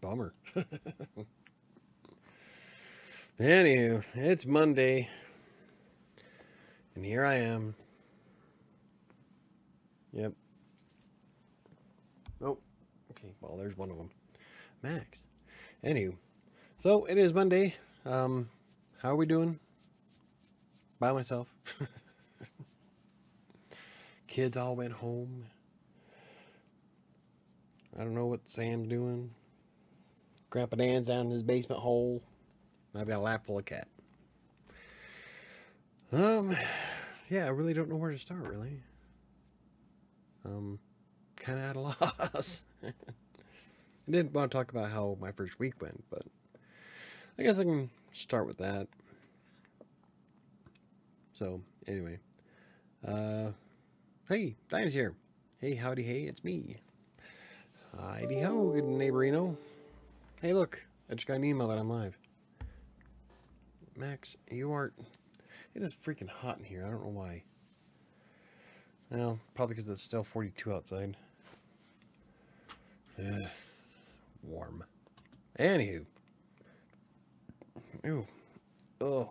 Bummer. Anywho, it's Monday, and here I am. Yep. Oh, okay. Well, there's one of them. Max. Anywho, so it is Monday. How are we doing? By myself. Kids all went home. I don't know what Sam's doing. Grandpa Dan's down in his basement hole. I've got a lap full of cat. Yeah, I really don't know where to start, really. Kind of at a loss. I didn't want to talk about how my first week went, but I guess I can start with that. So, anyway. Hey, Diane's here. Hey, howdy, hey, it's me. Heidi ho, good neighborino. Hey, look, I just got an email that I'm live. Max, you are... It is freaking hot in here. I don't know why. Well, probably because it's still 42 outside. Ugh, warm. Anywho. Ew. Oh.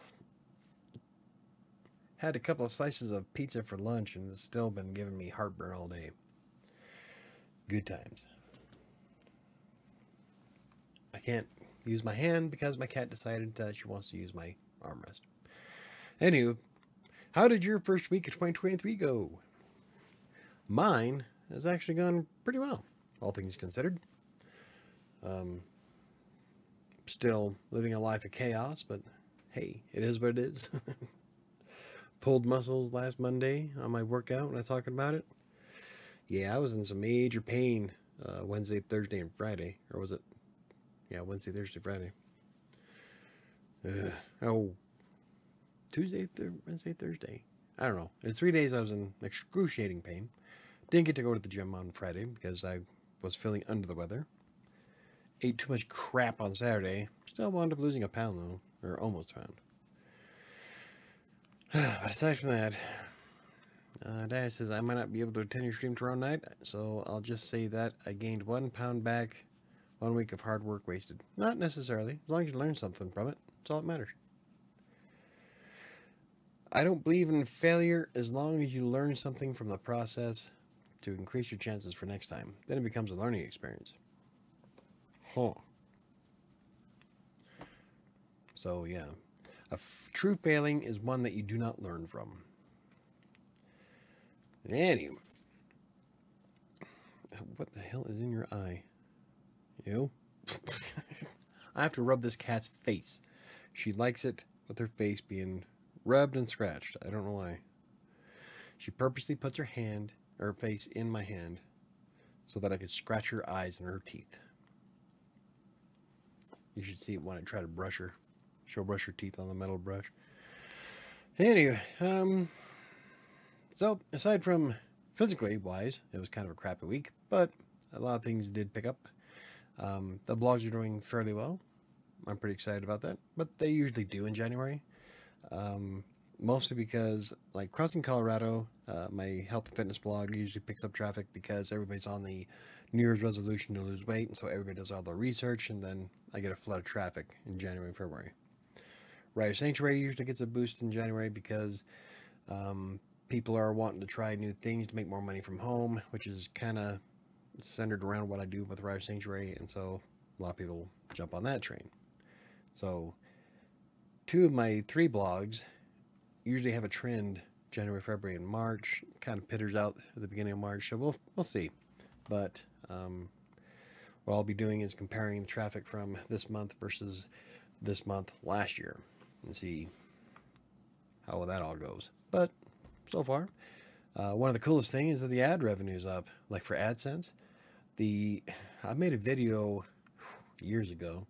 Had a couple of slices of pizza for lunch and it's still been giving me heartburn all day. Good times. I can't use my hand because my cat decided that she wants to use my armrest. Anywho, how did your first week of 2023 go? Mine has actually gone pretty well, all things considered. Still living a life of chaos, but hey, it is what it is. Pulled muscles last Monday on my workout when I was talking about it. Yeah, I was in some major pain Wednesday, Thursday, and Friday. Or was it? Yeah, Wednesday, Thursday, Friday. Oh, Tuesday, Wednesday, Thursday. I don't know. It's 3 days I was in excruciating pain. Didn't get to go to the gym on Friday because I was feeling under the weather. Ate too much crap on Saturday. Still wound up losing a pound, though. Or almost a pound. But aside from that... Diana says, I might not be able to attend your stream tomorrow night, so I'll just say that I gained 1 pound back, 1 week of hard work wasted. Not necessarily. As long as you learn something from it, that's all that matters. I don't believe in failure as long as you learn something from the process to increase your chances for next time. Then it becomes a learning experience. Huh. So, yeah. A true failing is one that you do not learn from. Anyway, what the hell is in your eye? You? I have to rub this cat's face. She likes it with her face being rubbed and scratched. I don't know why. She purposely puts her hand, or her face, in my hand so that I could scratch her eyes and her teeth. You should see it when I try to brush her. She'll brush her teeth on the metal brush. Anyway, So, aside from physically-wise, it was kind of a crappy week, but a lot of things did pick up. The blogs are doing fairly well. I'm pretty excited about that, but they usually do in January. Mostly because, like, Crossing Colorado, my health and fitness blog usually picks up traffic because everybody's on the New Year's resolution to lose weight, and so everybody does all the research, and then I get a flood of traffic in January and February. Writer Sanctuary usually gets a boost in January because... people are wanting to try new things to make more money from home, which is kind of centered around what I do with Writer Sanctuary, and so a lot of people jump on that train. So, two of my three blogs usually have a trend January, February, and March. It kind of pitters out at the beginning of March, so we'll see. But what I'll be doing is comparing the traffic from this month versus this month last year and see how that all goes. But so far, one of the coolest things is that the ad revenue's up, like for AdSense. I made a video years ago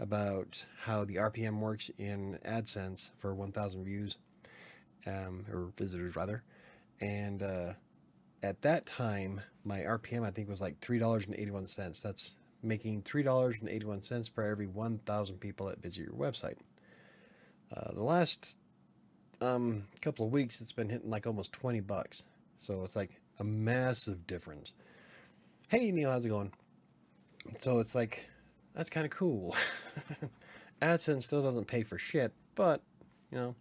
about how the RPM works in AdSense for 1,000 views, or visitors rather. And at that time, my RPM I think was like $3.81. That's making $3.81 for every 1,000 people that visit your website. The last... couple of weeks it's been hitting like almost 20 bucks. So it's like a massive difference. Hey Neil, how's it going? So it's like That's kind of cool. AdSense still doesn't pay for shit, but, you know,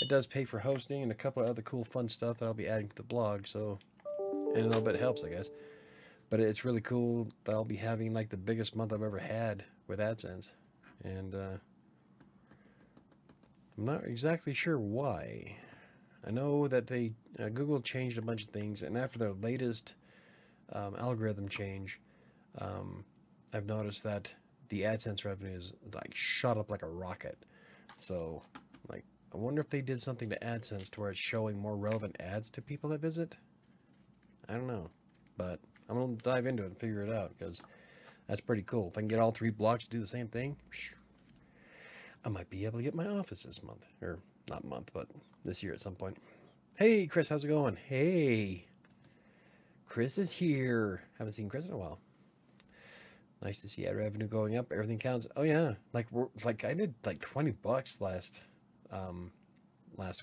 it does pay for hosting and a couple of other cool fun stuff that I'll be adding to the blog, so, and a little bit helps, I guess. But it's really cool that I'll be having, like, the biggest month I've ever had with AdSense. And, I'm not exactly sure why. I know that they, Google changed a bunch of things, and after their latest algorithm change, I've noticed that the AdSense revenue is like shot up like a rocket. So, like, I wonder if they did something to AdSense to where it's showing more relevant ads to people that visit. I don't know, but I'm gonna dive into it and figure it out, because that's pretty cool. If I can get all three blocks to do the same thing, I might be able to get my office this month, or not month, but this year at some point. Hey, Chris, how's it going? Hey, Chris is here. Haven't seen Chris in a while. Nice to see ad revenue going up. Everything counts. Oh yeah, like we're, like I did like $20 last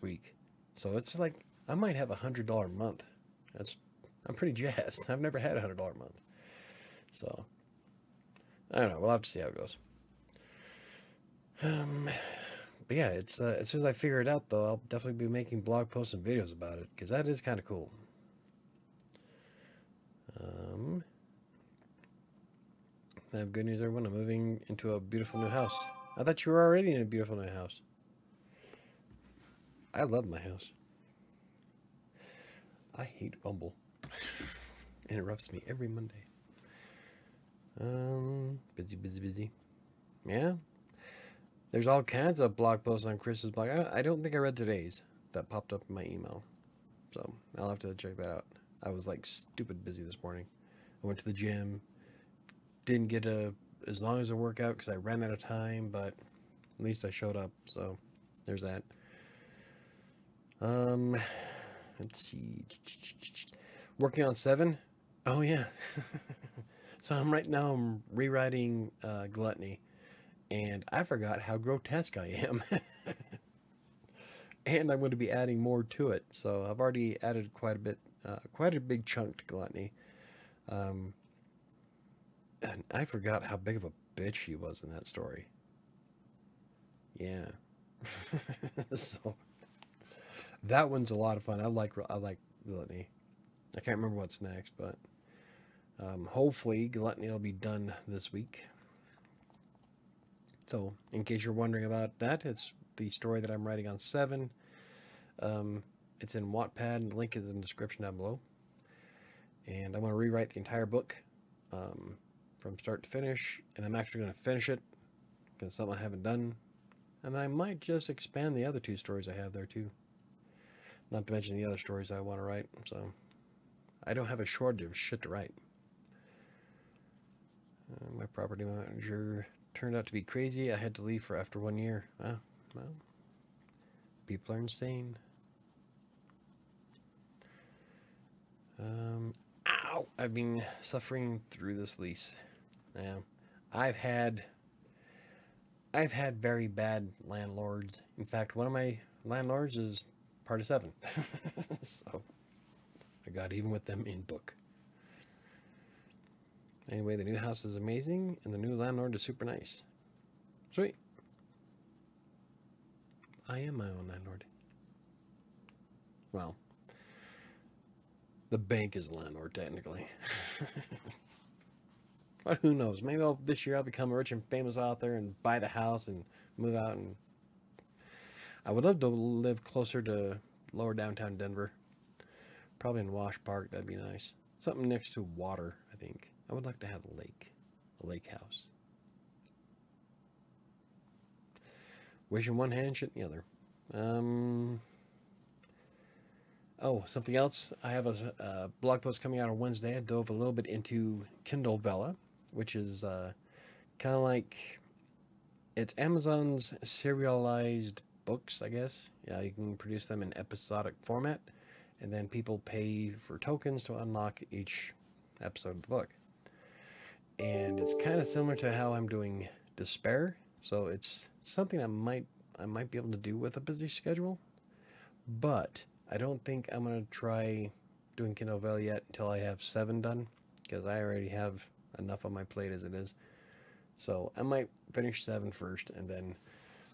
week, so it's like I might have $100 a month. I'm pretty jazzed. I've never had $100 a month, so I don't know. We'll have to see how it goes. But yeah, it's as soon as I figure it out, though, I'll definitely be making blog posts and videos about it, because that is kind of cool. I have good news, everyone. I'm moving into a beautiful new house. I thought you were already in a beautiful new house. I love my house. I hate Bumble. Interrupts me every Monday. Busy. Yeah. There's all kinds of blog posts on Chris's blog. I don't think I read today's that popped up in my email. So I'll have to check that out. I was like stupid busy this morning. I went to the gym. Didn't get as long as a workout because I ran out of time, but at least I showed up, so there's that. Let's see. Working on 7? Oh yeah. So right now I'm rewriting Gluttony, and I forgot how grotesque I am. And I'm going to be adding more to it, so I've already added quite a bit, quite a big chunk to Gluttony. And I forgot how big of a bitch she was in that story. Yeah. So that one's a lot of fun. I like Gluttony. I can't remember what's next, but hopefully Gluttony will be done this week. So in case you're wondering about that, it's the story that I'm writing on 7. It's in Wattpad, and the link is in the description down below. And I'm going to rewrite the entire book. From start to finish, and I'm actually going to finish it because it's something I haven't done, and I might just expand the other 2 stories I have there too, not to mention the other stories I want to write. So I don't have a shortage of shit to write. My property manager turned out to be crazy. I had to leave after 1 year. Well, people are insane. I've been suffering through this lease. Yeah, I've had very bad landlords. In fact, one of my landlords is part of 7. So I got even with them in book. Anyway, the new house is amazing, and the new landlord is super nice. Sweet. I am my own landlord. Well, the bank is the landlord, technically. But who knows? Maybe this year I'll become a rich and famous author and buy the house and move out. And I would love to live closer to lower downtown Denver. Probably in Wash Park. That'd be nice. Something next to water, I think. I would like to have a lake house. Wish in one hand, shit in the other. Oh, something else. I have a blog post coming out on Wednesday. I dove a little bit into Kindle Vella, which is kind of like, it's Amazon's serialized books, I guess. Yeah, you can produce them in episodic format, and then people pay for tokens to unlock each episode of the book. And it's kind of similar to how I'm doing Despair, so it's something I might be able to do with a busy schedule, but I don't think I'm going to try doing Kindle Vella yet until I have 7 done, because I already have enough on my plate as it is. So I might finish 7 first and then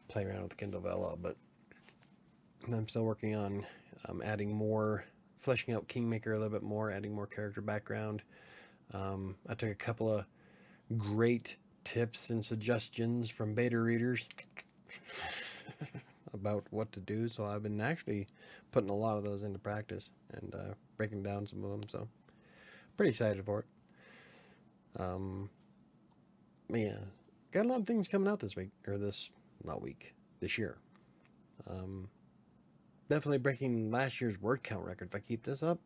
play around with Kindle Vella, but I'm still working on adding more, fleshing out Kingmaker a little bit more, adding more character background. I took a couple of great tips and suggestions from beta readers about what to do, so I've been actually putting a lot of those into practice and breaking down some of them, so pretty excited for it. Yeah, got a lot of things coming out this week, or this, not week, this year. Definitely breaking last year's word count record. If I keep this up,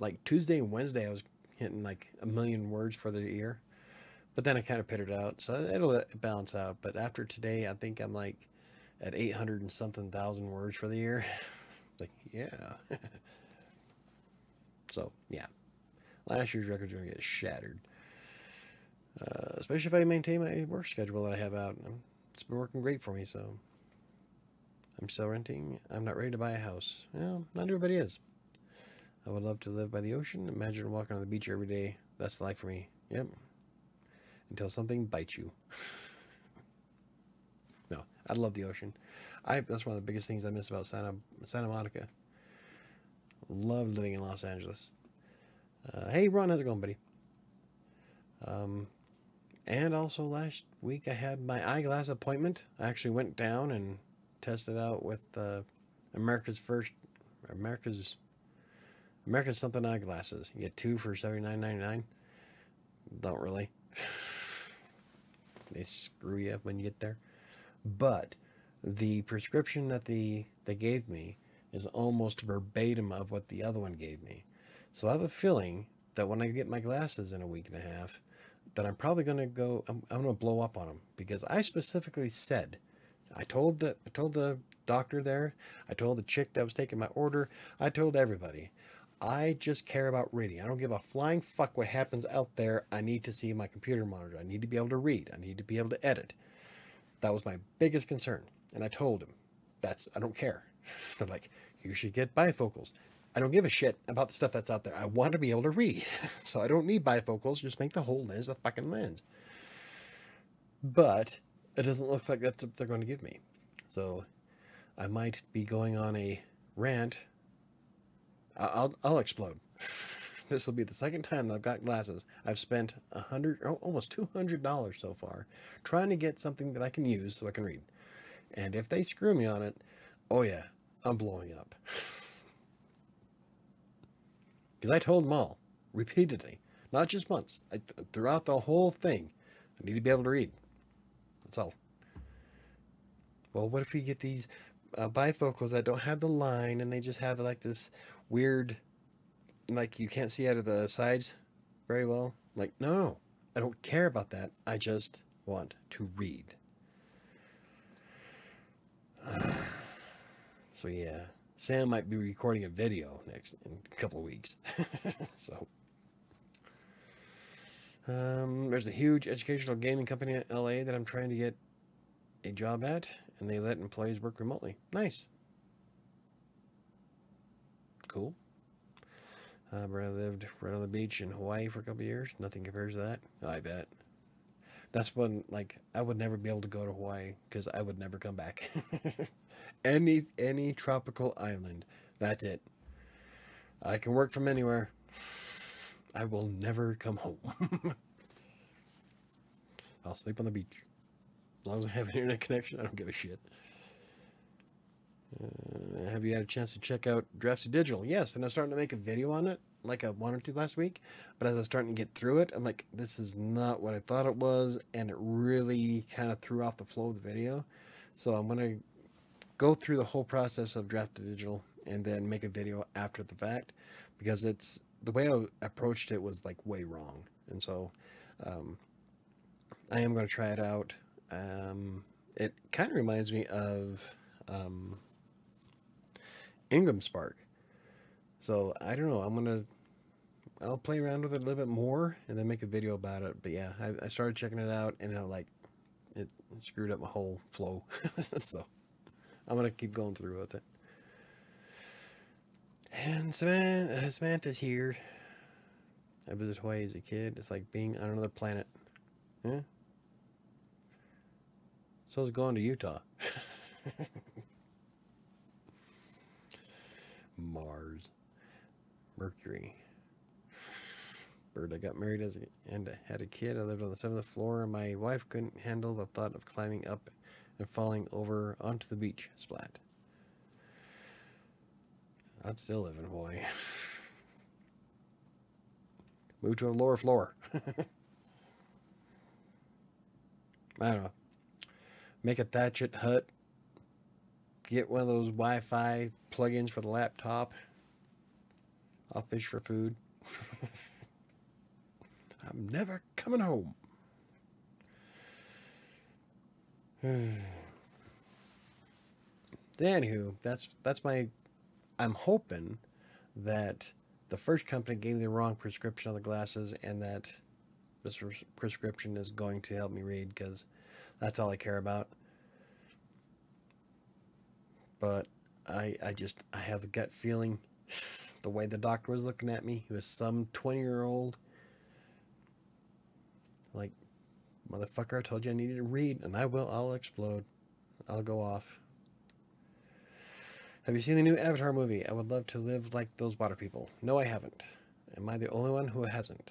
like Tuesday and Wednesday, I was hitting like 1 million words for the year, but then I kind of pitted out, so it'll balance out. But after today, I think I'm like at 800 and something thousand words for the year. Like, yeah. So yeah, last year's record's gonna get shattered. Especially if I maintain my work schedule that I have out. It's been working great for me, so I'm still renting. I'm not ready to buy a house. Well, not everybody is. I would love to live by the ocean. Imagine walking on the beach every day. That's the life for me. Yep. Until something bites you. No, I love the ocean. That's one of the biggest things I miss about Santa Monica. Love living in Los Angeles. Hey, Ron, how's it going, buddy? And also last week I had my eyeglass appointment. I actually went down and tested out with America's something eyeglasses. You get 2 for $79.99. Don't really. They screw you up when you get there. But the prescription that they gave me is almost verbatim of what the other one gave me. So I have a feeling that when I get my glasses in a week and a half, that I'm probably going to go, I'm going to blow up on them, because I specifically said, I told the doctor there, I told the chick that was taking my order, I told everybody, I just care about reading. I don't give a flying fuck what happens out there. I need to see my computer monitor. I need to be able to read. I need to be able to edit. That was my biggest concern. And I told him, I don't care. They're like, you should get bifocals. I don't give a shit about the stuff that's out there. I want to be able to read. So I don't need bifocals. Just make the whole lens a fucking lens. But it doesn't look like that's what they're going to give me. So I might be going on a rant. I'll explode. This will be the second time that I've got glasses. I've spent almost $200 so far trying to get something that I can use so I can read. And if they screw me on it, oh yeah, I'm blowing up. Because I told them all, repeatedly, not just once, throughout the whole thing, I need to be able to read. That's all. Well, what if we get these bifocals that don't have the line, and they just have like this weird, like you can't see out of the sides very well? Like, no, I don't care about that. I just want to read. So yeah. Sam might be recording a video in a couple of weeks. So, there's a huge educational gaming company in LA that I'm trying to get a job at, and they let employees work remotely. Nice. Cool. I lived right on the beach in Hawaii for a couple of years. Nothing compares to that. I bet. That's when, like, I would never be able to go to Hawaii because I would never come back. Any tropical island. That's it. I can work from anywhere. I will never come home. I'll sleep on the beach. As long as I have an internet connection, I don't give a shit. Have you had a chance to check out Draft2Digital? Yes, and I'm starting to make a video on it, like I wanted to last week. But as I was starting to get through it, I'm like, this is not what I thought it was. And it really kind of threw off the flow of the video. So I'm going to go through the whole process of Draft2Digital and then make a video after the fact, because it's the way I approached it was like way wrong. And so I am going to try it out. It kind of reminds me of Ingram Spark. So I don't know. I'll play around with it a little bit more and then make a video about it. But yeah, I started checking it out and it screwed up my whole flow. So I'm going to keep going through with it. And Samantha's here. I visited Hawaii as a kid. It's like being on another planet. Yeah. So I was going to Utah. Mars. Mercury. Bird, I got married as and had a kid. I lived on the 7th floor. My wife couldn't handle the thought of climbing up and falling over onto the beach. Splat. I'd still live in Hawaii. Move to a lower floor. I don't know. Make a thatch it hut. Get one of those Wi-Fi plugins for the laptop. I'll fish for food. I'm never coming home. Anywho, that's my... I'm hoping that the first company gave me the wrong prescription on the glasses and that this prescription is going to help me read, because that's all I care about. But I have a gut feeling. The way the doctor was looking at me, he was some 20-year-old. Like, motherfucker, I told you I needed to read, and I will. I'll explode. I'll go off. Have you seen the new Avatar movie? I would love to live like those water people. No, I haven't. Am I the only one who hasn't?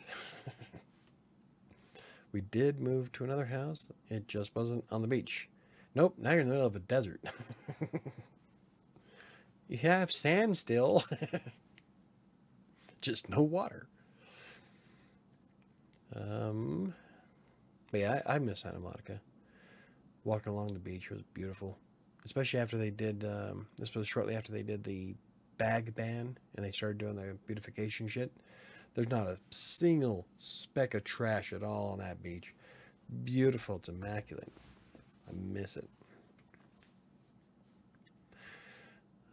We did move to another house. It just wasn't on the beach. Nope, now you're in the middle of a desert. You have sand still. Just no water. But yeah, I miss Santa Monica. Walking along the beach was beautiful. Especially after they did, this was shortly after they did the bag ban and they started doing the beautification shit. There's not a single speck of trash at all on that beach. Beautiful. It's immaculate. I miss it.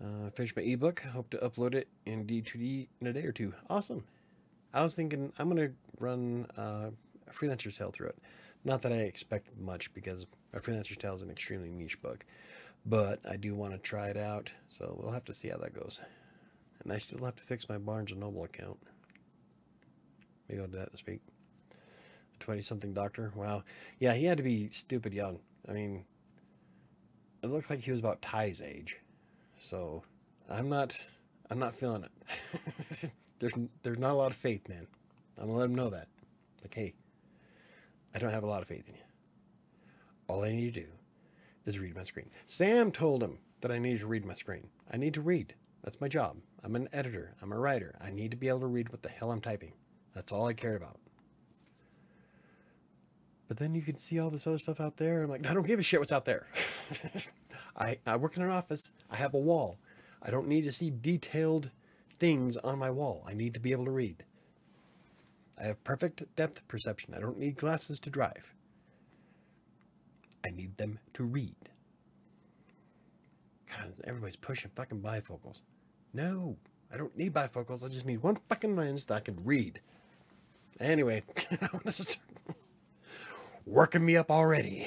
I finished my ebook. Hope to upload it in D2D in a day or two. Awesome. I was thinking I'm going to run A Freelancer's Tale through it. Not that I expect much, because A Freelancer's Tale is an extremely niche book. But I do want to try it out, so we'll have to see how that goes. And I still have to fix my Barnes & Noble account. Maybe I'll do that this week. A 20-something doctor. Wow. Yeah, he had to be stupid young. I mean, it looked like he was about Ty's age. So, I'm not feeling it. There's not a lot of faith, man. I'm going to let him know that. Like, hey, I don't have a lot of faith in you. All I need to do is read my screen. Sam told him that I needed to read my screen. I need to read. That's my job. I'm an editor. I'm a writer. I need to be able to read what the hell I'm typing. That's all I care about. But then you can see all this other stuff out there. I'm like, I don't give a shit what's out there. I work in an office. I have a wall. I don't need to see detailed things on my wall. I need to be able to read. I have perfect depth perception. I don't need glasses to drive. I need them to read. God, everybody's pushing fucking bifocals. No, I don't need bifocals. I just need one fucking lens that I can read. Anyway, I want to start working me up already.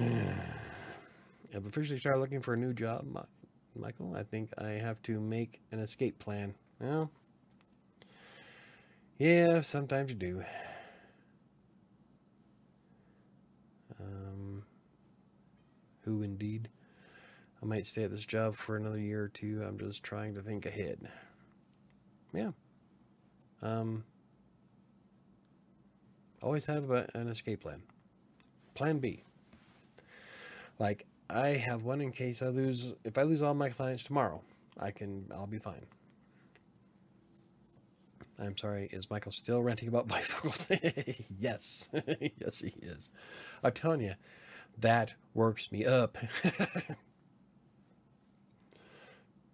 I've officially started looking for a new job, Michael. I think I have to make an escape plan. Well, yeah, sometimes you do. Who indeed? I might stay at this job for another year or two. I'm just trying to think ahead. Yeah. Always have an escape plan. Plan B. Like, I have one in case I lose. If I lose all my clients tomorrow, I'll be fine. I'm sorry, is Michael still ranting about bifocals? Yes. Yes, he is. I'm telling you, that works me up.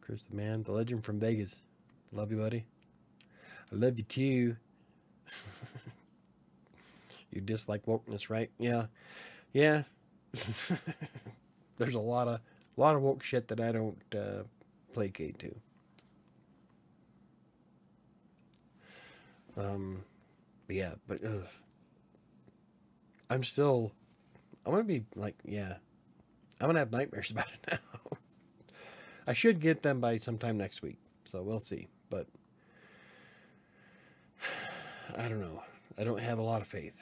Chris the man, the legend from Vegas. Love you, buddy. I love you too. You dislike wokeness, right? Yeah. Yeah. There's a lot of woke shit that I don't placate to. Yeah, but I want to be like, yeah, I'm going to have nightmares about it now. I should get them by sometime next week, so we'll see. But I don't know. I don't have a lot of faith.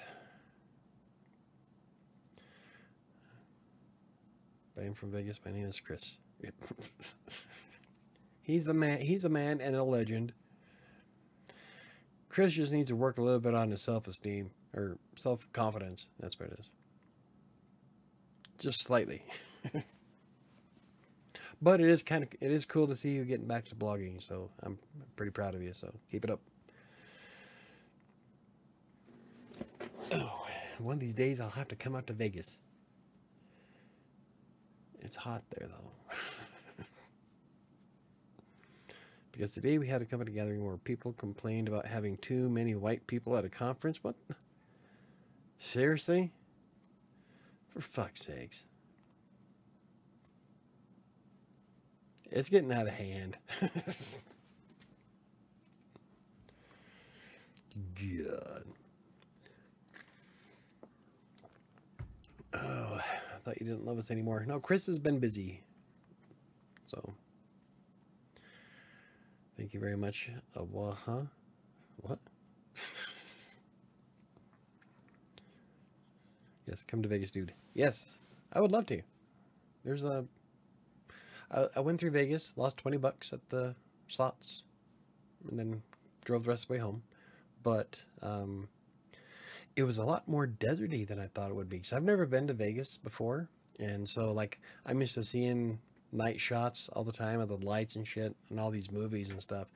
I am from Vegas. My name is Chris. He's the man. He's a man and a legend. Chris just needs to work a little bit on his self-esteem or self-confidence. That's what it is. Just slightly. But it is kind of, it is cool to see you getting back to blogging. So I'm pretty proud of you. So keep it up. Oh, one of these days I'll have to come out to Vegas. It's hot there though. Because today we had a company gathering where people complained about having too many white people at a conference. What? Seriously? For fuck's sakes. It's getting out of hand. God. Oh, I thought you didn't love us anymore. No, Chris has been busy. So, thank you very much. Awaha. What? Yes, come to Vegas, dude. Yes, I would love to. There's a... I went through Vegas, lost 20 bucks at the slots, and then drove the rest of the way home. But it was a lot more deserty than I thought it would be, because I've never been to Vegas before. And so, like, I'm used to seeing night shots all the time of the lights and shit and all these movies and stuff.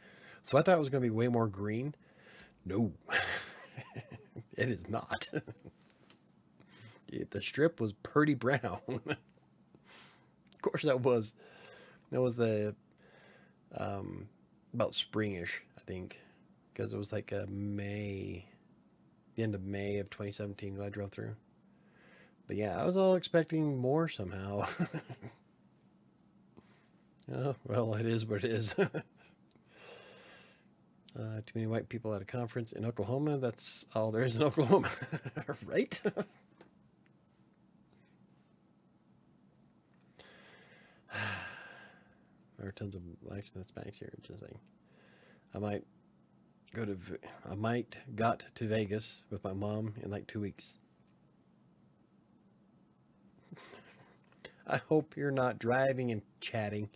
So I thought it was going to be way more green. No, it is not. The strip was pretty brown. Of course that was. That was the, about springish, I think, because it was like a May, the end of May of 2017 when I drove through. But yeah, I was all expecting more somehow. Oh, well, it is what it is. Too many white people at a conference in Oklahoma. That's all there is in Oklahoma, right? There are tons of blacks and Hispanics here. Just saying, I got to Vegas with my mom in like 2 weeks. I hope you're not driving and chatting.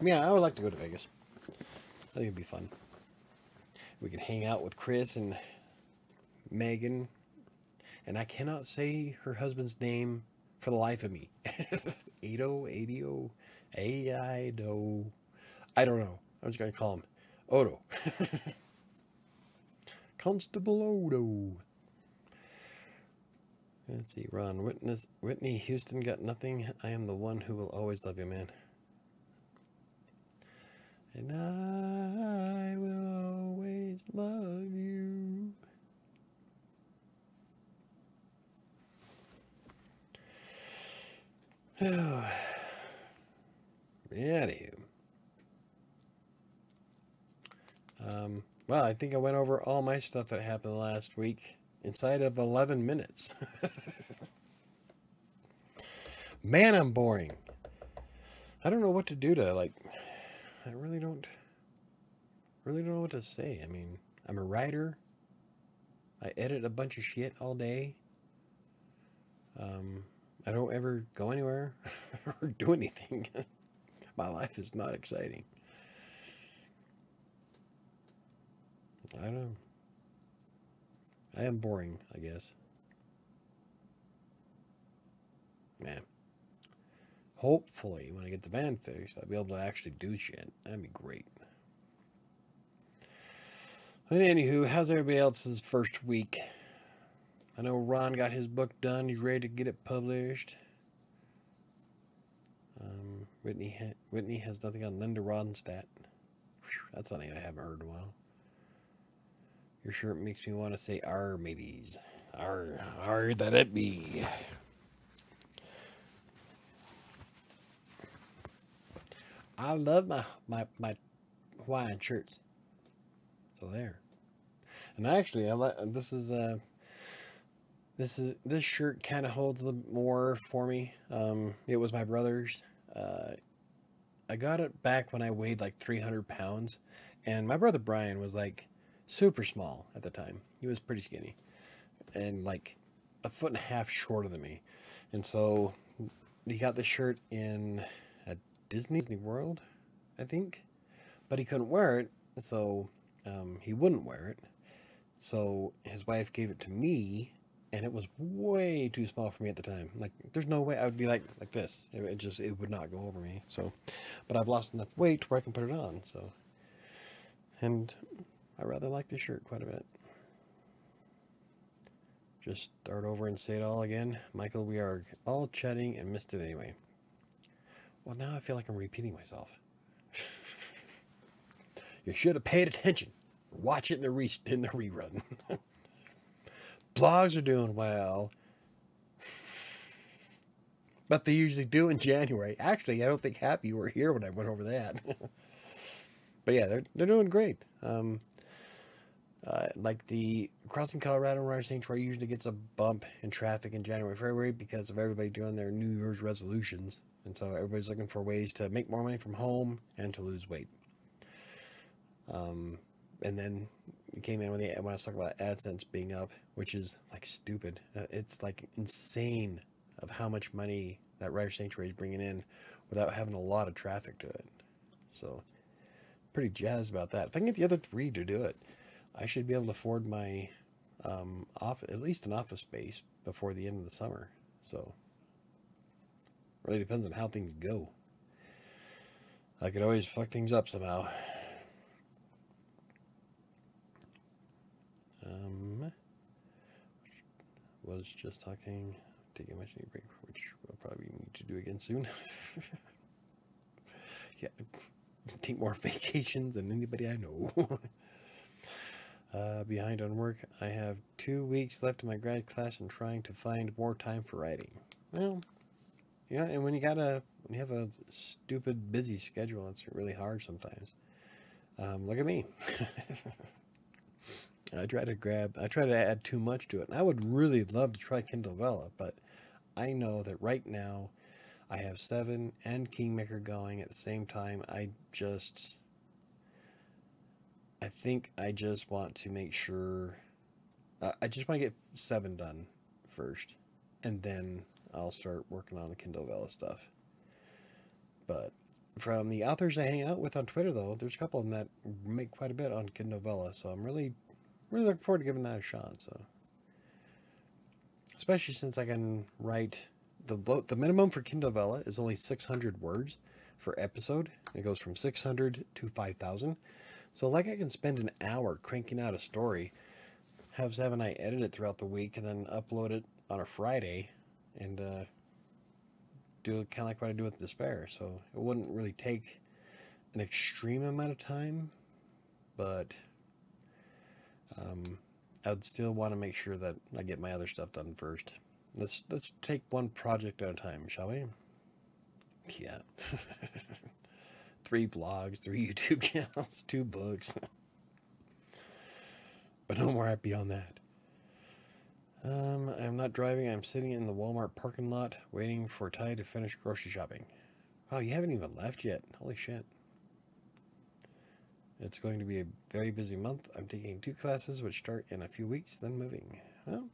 Yeah, I would like to go to Vegas. I think it'd be fun. We could hang out with Chris and Megan, and I cannot say her husband's name for the life of me. I don't know. I'm just going to call him Odo. Constable Odo. Let's see. Ron Whitney Houston got nothing. I am the one who will always love you, man. And I will always love you. Oh, anywho. Well, I think I went over all my stuff that happened last week inside of 11 minutes. Man, I'm boring. I don't know what to do to, like, I really don't know what to say. I mean, I'm a writer. I edit a bunch of shit all day. I don't ever go anywhere or do anything. My life is not exciting. I don't know. I am boring, I guess. Man. Hopefully, when I get the van fixed, I'll be able to actually do shit. That'd be great. But anywho, how's everybody else's first week? I know Ron got his book done. He's ready to get it published. Whitney has nothing on Linda Ronstadt. Whew, that's something I haven't heard in a while. Your shirt makes me want to say "Arr, mateys, arr, arr that it be." I love my Hawaiian shirts. So there. And actually, I like this is a. This shirt kind of holds a little more for me. It was my brother's. I got it back when I weighed like 300 pounds, and my brother Brian was like, super small at the time. He was pretty skinny and like a foot and a half shorter than me. And so he got this shirt in at Disney World, I think, but he couldn't wear it. So he wouldn't wear it. So his wife gave it to me, and it was way too small for me at the time. Like, there's no way I would be like this. It would not go over me. So, but I've lost enough weight where I can put it on. So, and I rather like this shirt quite a bit. Just start over and say it all again. Michael, we are all chatting and missed it anyway. Well, now I feel like I'm repeating myself. You should have paid attention. Watch it in the rerun. Blogs are doing well. But they usually do in January. Actually, I don't think half of you were here when I went over that. But yeah, they're doing great. Like the Crossing Colorado and Writer Sanctuary usually gets a bump in traffic in January, February because of everybody doing their New Year's resolutions. And so everybody's looking for ways to make more money from home and to lose weight. And then it came in when I was talking about AdSense being up, which is like stupid. It's like insane of how much money that Writer Sanctuary is bringing in without having a lot of traffic to it. So pretty jazzed about that. If I can get the other three to do it, I should be able to afford my office, at least an office space before the end of the summer. So really depends on how things go. I could always fuck things up somehow. Was just talking, taking a much needed break, which we'll probably need to do again soon. Yeah, take more vacations than anybody I know. Behind on work. I have 2 weeks left in my grad class and trying to find more time for writing. Well, yeah, and when you have a stupid busy schedule, it's really hard sometimes. Look at me. I try to add too much to it. And I would really love to try Kindle Vella, but I know that right now I have 7 and Kingmaker going at the same time. I think I just want to make sure, I just want to get 7 done first, and then I'll start working on the Kindle Vella stuff. But from the authors I hang out with on Twitter though, there's a couple of them that make quite a bit on Kindle Vella, so I'm really looking forward to giving that a shot. So, especially since I can write the minimum for Kindle Vella is only 600 words per episode. It goes from 600 to 5,000. So, like, I can spend an hour cranking out a story, having I edit it throughout the week, and then upload it on a Friday, and do kind of like what I do with Despair. So it wouldn't really take an extreme amount of time, but. I would still want to make sure that I get my other stuff done first. Let's take one project at a time, shall we? Yeah. 3 blogs, 3 YouTube channels, 2 books. But no more beyond that. I'm not driving. I'm sitting in the Walmart parking lot waiting for Ty to finish grocery shopping. Wow, you haven't even left yet. Holy shit. It's going to be a very busy month. I'm taking 2 classes, which start in a few weeks, then moving. Well,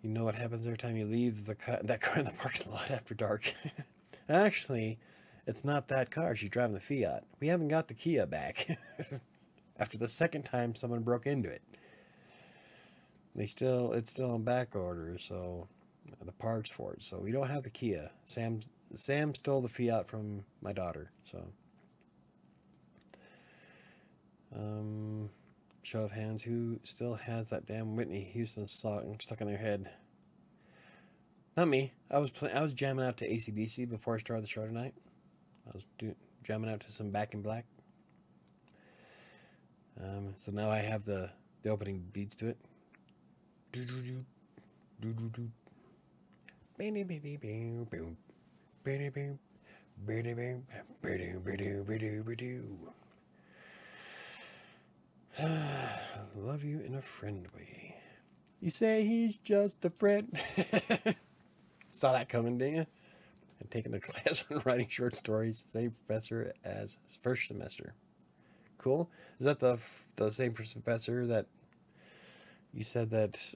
you know what happens every time you leave that car in the parking lot after dark. Actually, it's not that car. She's driving the Fiat. We haven't got the Kia back. After the second time someone broke into it. It's still on back order, so the parts for it. So we don't have the Kia. Sam stole the Fiat from my daughter, so... show of hands, who still has that damn Whitney Houston song stuck in their head? Not me. I was jamming out to AC/DC before I started the show tonight. I was jamming out to some Back in Black. So now I have the opening beats to it. Love you in a friend way. You say he's just a friend. Saw that coming, didn't you? I'm taking a class on writing short stories. Same professor as first semester. Cool. Is that the same professor that you said that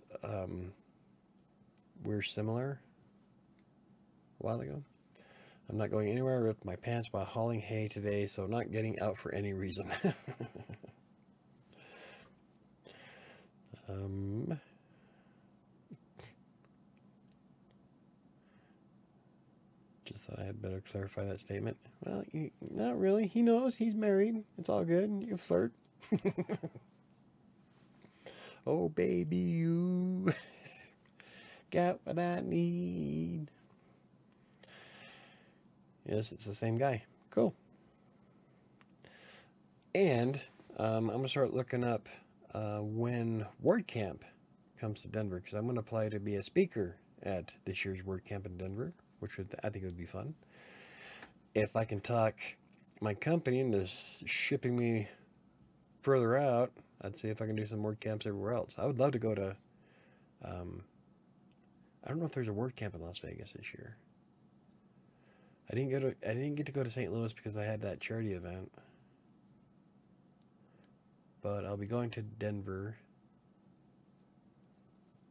we're similar a while ago? I'm not going anywhere. I ripped my pants while hauling hay today, so not getting out for any reason. Just thought I had better clarify that statement. Well, not really. He knows. He's married. It's all good. You flirt. Oh, baby, you got what I need. Yes, it's the same guy. Cool. And I'm gonna start looking up when WordCamp comes to Denver, because I'm gonna apply to be a speaker at this year's WordCamp in Denver, which would I think would be fun. If I can talk my company into shipping me further out, I'd see if I can do some WordCamps everywhere else. I would love to go to. I don't know if there's a WordCamp in Las Vegas this year. I didn't get to go to St. Louis because I had that charity event. But I'll be going to Denver.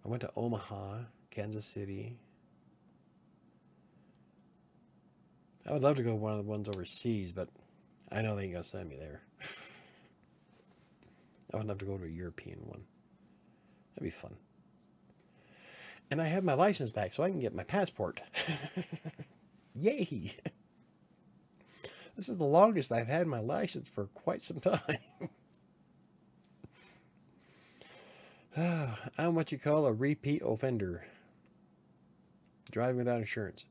I went to Omaha, Kansas City. I would love to go to one of the ones overseas, but I know they ain't gonna send me there. I would love to go to a European one. That'd be fun. And I have my license back, so I can get my passport. Yay! This is the longest I've had my license for quite some time. I'm what you call a repeat offender. Driving without insurance.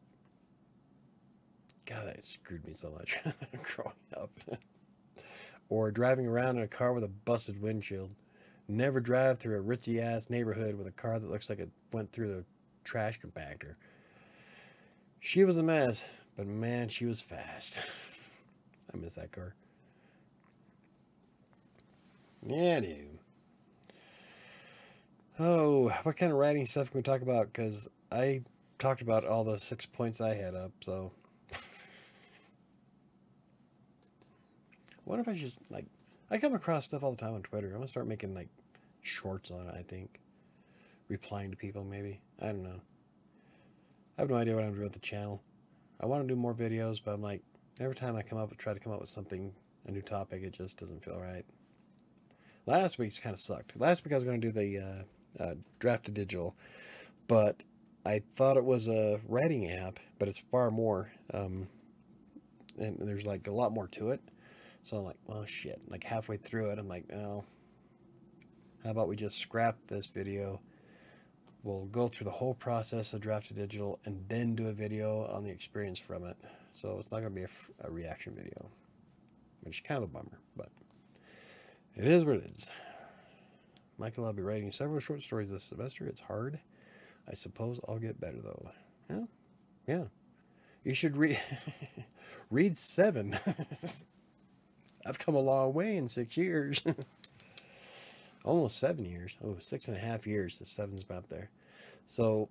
God, that screwed me so much growing up. Or driving around in a car with a busted windshield. Never drive through a ritzy-ass neighborhood with a car that looks like it went through the trash compactor. She was a mess, but man, she was fast. I miss that car. Yeah, dude. Oh, what kind of writing stuff can we talk about? Because I talked about all the 6 points I had up, so. I wonder if I should, like, I come across stuff all the time on Twitter. I'm going to start making, like, shorts on it, I think. Replying to people, maybe. I don't know. I have no idea what I'm doing with the channel. I want to do more videos, but I'm like, every time I try to come up with something, a new topic, it just doesn't feel right. Last week's kind of sucked. Last week I was going to do the Draft2Digital, but I thought it was a writing app, but it's far more, and there's like a lot more to it. So I'm like, well, shit. Like halfway through it, I'm like, oh, how about we just scrap this video? We'll go through the whole process of Draft2Digital and then do a video on the experience from it. So it's not going to be a reaction video, which is kind of a bummer, but it is what it is. Michael, I'll be writing several short stories this semester. It's hard. I suppose I'll get better, though. Yeah. Yeah. You should read 7. I've come a long way in 6 years. Almost 7 years. Oh, 6.5 years. The 7's been up there. So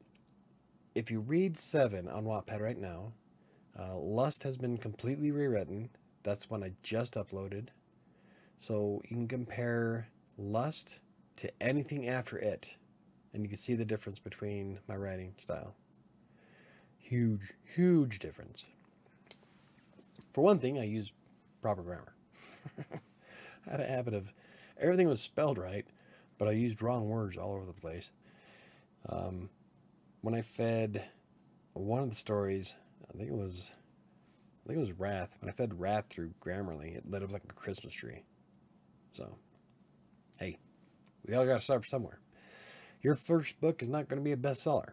if you read 7 on Wattpad right now, Lust has been completely rewritten. That's one I just uploaded. So you can compare Lust to anything after it. And you can see the difference between my writing style. Huge, huge difference. For one thing, I use proper grammar. I had a habit of everything was spelled right, but I used wrong words all over the place. When I fed one of the stories, I think it was Wrath. When I fed Wrath through Grammarly, it lit up like a Christmas tree. So, hey, we all got to start somewhere. Your first book is not going to be a bestseller.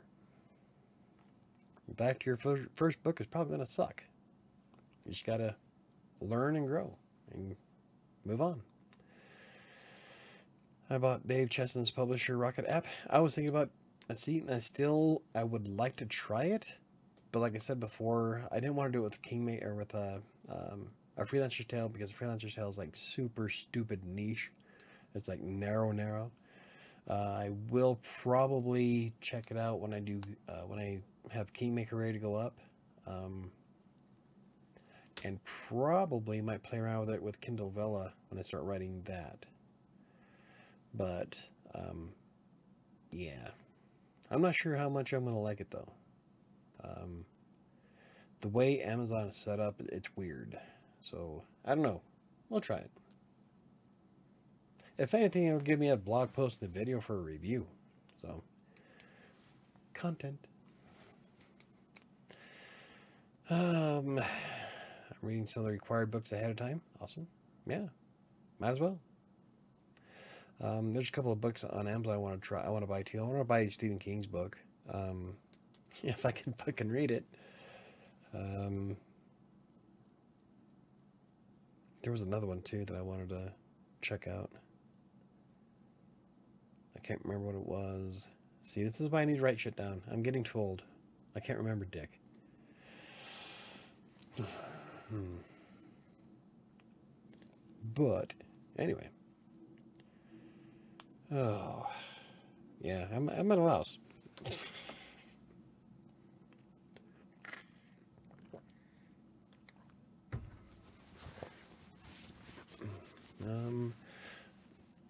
In fact, your first book is probably going to suck. You just got to learn and grow and move on. I bought Dave Cheston's Publisher Rocket app. I was thinking about a seat, and I would like to try it, but like I said before, I didn't want to do it with Kingmaker or with a Freelancer's Tale, because Freelancer's Tale is like super stupid niche. It's like narrow. I will probably check it out when I do when I have Kingmaker ready to go up. and probably might play around with it with Kindle Vella when I start writing that. But, yeah. I'm not sure how much I'm going to like it, though. The way Amazon is set up, it's weird. So, I don't know. We'll try it. If anything, it'll give me a blog post and a video for a review. So, content. I'm reading some of the required books ahead of time. Awesome. Yeah. Might as well. There's a couple of books on Amazon I want to try. I want to buy too. I want to buy Stephen King's book. If I can fucking read it. There was another one too that I wanted to check out. I can't remember what it was. See, this is why I need to write shit down. I'm getting too old. I can't remember dick. But anyway. Oh, yeah, I'm at a loss.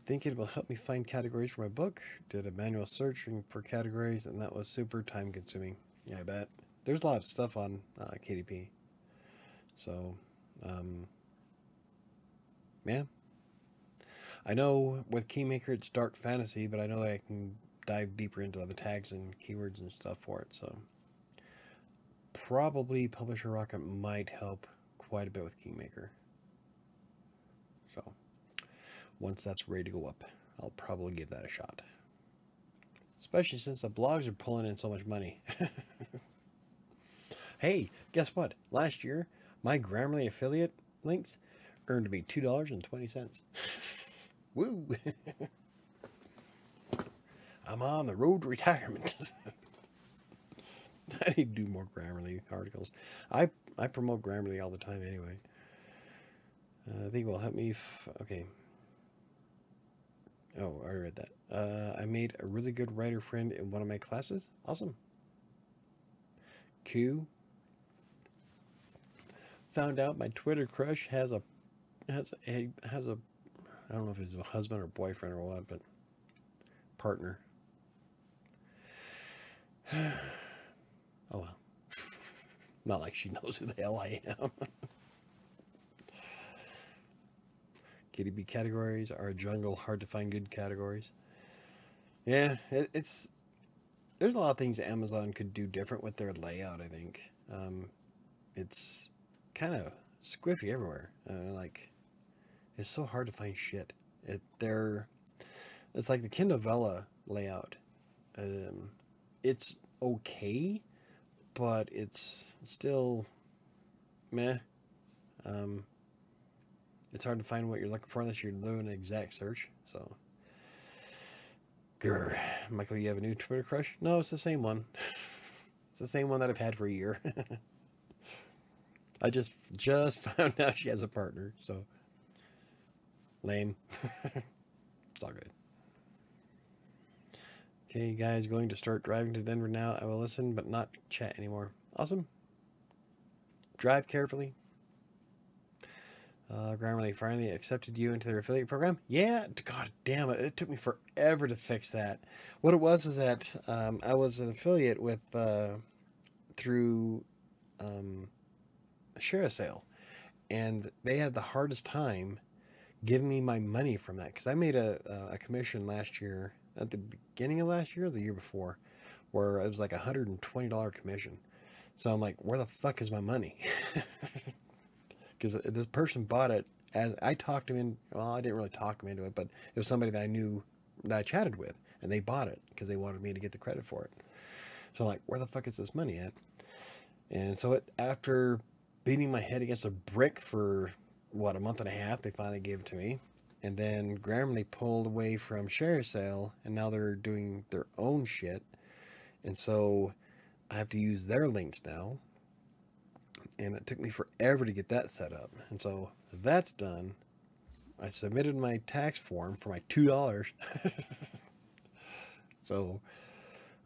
Think it will help me find categories for my book. Did a manual searching for categories, and that was super time consuming. Yeah, I bet. There's a lot of stuff on KDP. So, yeah. I know with Kingmaker it's dark fantasy, but I know that I can dive deeper into other tags and keywords and stuff for it. So probably Publisher Rocket might help quite a bit with Kingmaker. So once that's ready to go up, I'll probably give that a shot. Especially since the blogs are pulling in so much money. Hey, guess what? Last year, my Grammarly affiliate links earned me $2.20. Woo! I'm on the road to retirement. I need to do more Grammarly articles. I promote Grammarly all the time anyway. I think it will help me. Okay. Oh, I already read that. I made a really good writer friend in one of my classes. Awesome. Q. Found out my Twitter crush has a I don't know if it's a husband or boyfriend or what, but partner. Oh well. Not like she knows who the hell I am. KDP categories are a jungle, hard to find good categories. Yeah, there's a lot of things Amazon could do different with their layout, I think. It's kind of squiffy everywhere. Like, it's so hard to find shit. It's like the Kindle Vella layout. It's okay, but it's still meh. It's hard to find what you're looking for unless you're doing an exact search. So, grr. Michael, you have a new Twitter crush? No, it's the same one. It's the same one that I've had for a year. I just found out she has a partner, so. Lame. It's all good. Okay, guys, going to start driving to Denver now. I will listen, but not chat anymore. Awesome. Drive carefully. Grammarly finally accepted you into their affiliate program. Yeah, god damn it. It took me forever to fix that. What it was is that I was an affiliate with through Share a Sale, and they had the hardest time give me my money from that, because I made a commission last year, at the beginning of last year or the year before, where it was like $120 commission. So I'm like, where the fuck is my money? Because this person bought it, as I talked him in. Well, I didn't really talk him into it, but it was somebody that I knew that I chatted with, and they bought it because they wanted me to get the credit for it. So I'm like, where the fuck is this money at? And so after beating my head against a brick for what, a month and a half, they finally gave it to me. And then Grammarly pulled away from Share Sale, and now they're doing their own shit. And so I have to use their links now. And it took me forever to get that set up. And so that's done. I submitted my tax form for my $2. So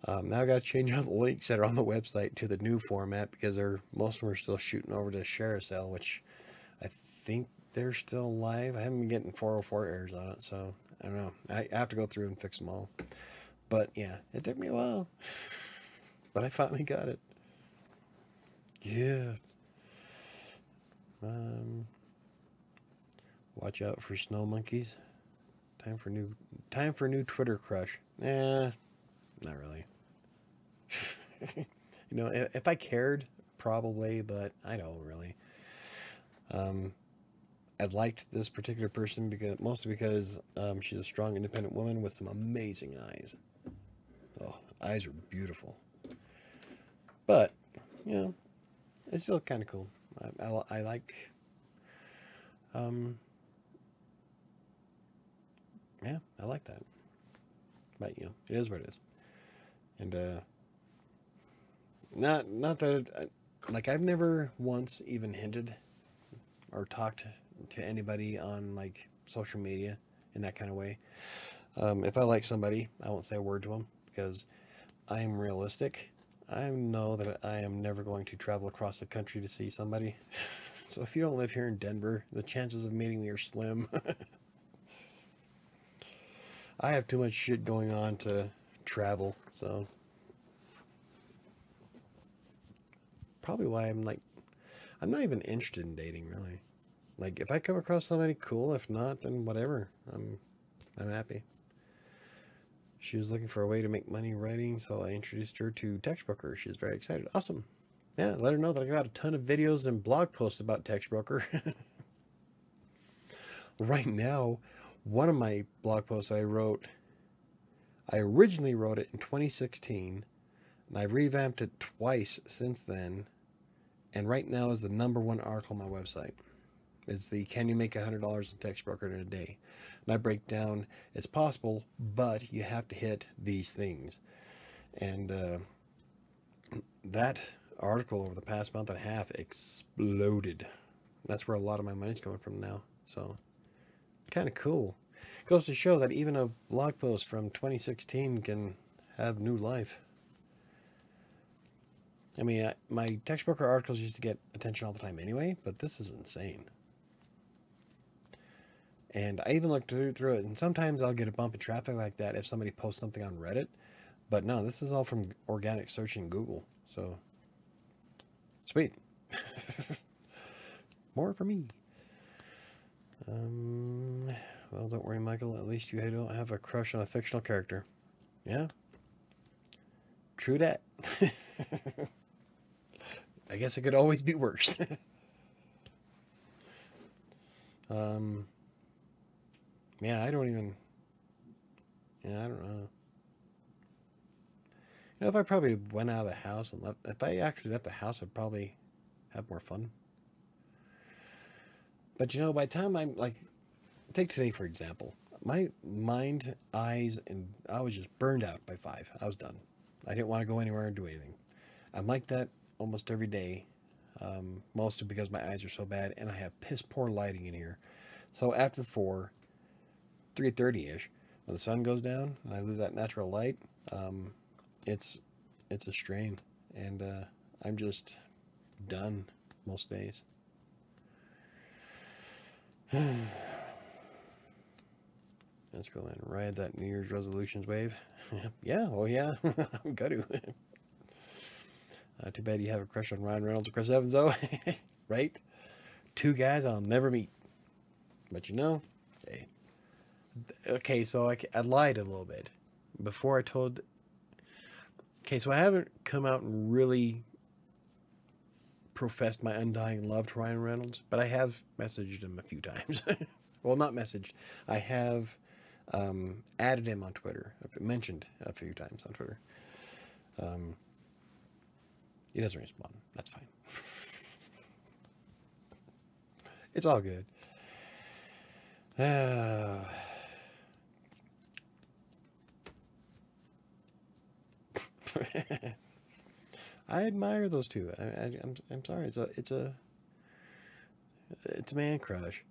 Now I got to change all the links that are on the website to the new format because most of them are still shooting over to ShareASale, which I think they're still live. I haven't been getting 404 errors on it, so I don't know. I have to go through and fix them all. But yeah, it took me a while, but I finally got it. Yeah. Watch out for snow monkeys. Time for a new Twitter crush. Eh, not really. You know, if I cared, probably, but I don't really. I liked this particular person because mostly because she's a strong, independent woman with some amazing eyes. Oh, eyes are beautiful. But you know, it's still kind of cool. I like. Yeah, I like that. But you know, it is what it is. And not that like I've never once even hinted or talked to anybody on like social media in that kind of way. If I like somebody, I won't say a word to them because I am realistic. I know that I am never going to travel across the country to see somebody. So if you don't live here in Denver, the chances of meeting me are slim. I have too much shit going on to travel, so probably why I'm not even interested in dating, really. Like, if I come across somebody, cool. If not, then whatever. I'm happy. She was looking for a way to make money writing, so I introduced her to Textbroker. She's very excited. Awesome. Yeah, let her know that I got a ton of videos and blog posts about Textbroker. Right now, one of my blog posts I wrote, I originally wrote it in 2016, and I've revamped it twice since then, and right now is the #1 article on my website. It's the Can You Make $100 on Textbroker in a Day? And I break down, it's possible, but you have to hit these things. And that article over the past month and a half exploded. That's where a lot of my money's coming from now. So kind of cool. It goes to show that even a blog post from 2016 can have new life. I mean, my Textbroker articles used to get attention all the time anyway, but this is insane. And I even looked through it, and sometimes I'll get a bump in traffic like that if somebody posts something on Reddit. But no, this is all from organic search in Google. So, sweet. More for me. Well, don't worry, Michael. At least you don't have a crush on a fictional character. Yeah? True that. I guess it could always be worse. Yeah, I don't know. You know, if I probably went out of the house and left, if I actually left the house, I'd probably have more fun. But you know, by the time I'm like, take today for example, my mind, eyes, and I was just burned out by 5. I was done. I didn't want to go anywhere and do anything. I'm like that almost every day, mostly because my eyes are so bad and I have piss poor lighting in here. So after 3:30ish, when the sun goes down and I lose that natural light, it's a strain, and I'm just done most days. Let's go and ride that New Year's resolutions wave. Yeah, oh yeah, I'm gonna. Too bad you have a crush on Ryan Reynolds or Chris Evans, though. Right? 2 guys I'll never meet. But you know, hey. Okay, so I lied a little bit. Before I told... Okay, so I haven't come out and really professed my undying love to Ryan Reynolds, but I have messaged him a few times. Well, not messaged. I have added him on Twitter. I've mentioned a few times on Twitter. He doesn't respond. That's fine. It's all good. I admire those 2. I'm sorry. It's a man crush.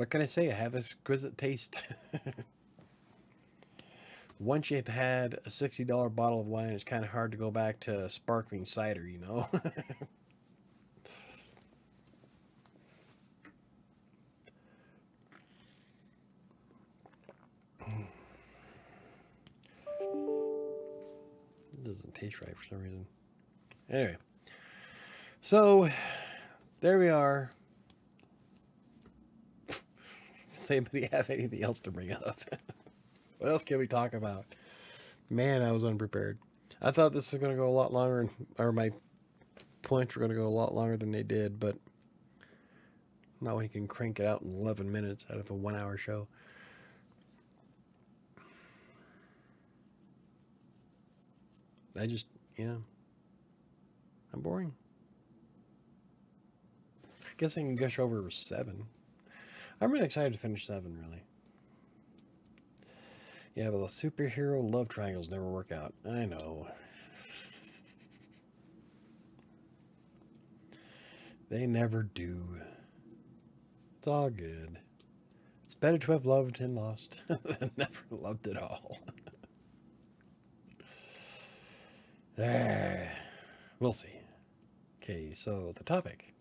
What can I say? I have exquisite taste. Once you've had a $60 bottle of wine, it's kind of hard to go back to sparkling cider, you know? It doesn't taste right for some reason. Anyway, so there we are. Does anybody have anything else to bring up? What else can we talk about? Man, I was unprepared. I thought this was going to go a lot longer, or my points were going to go a lot longer than they did, but not when you can crank it out in 11 minutes out of a 1-hour show. I just, yeah, I'm boring. I guess I can gush over 7. I'm really excited to finish 7, really. Yeah, but the superhero love triangles never work out. I know. They never do. It's all good. It's better to have loved and lost than never loved at all. We'll see. Okay, so the topic.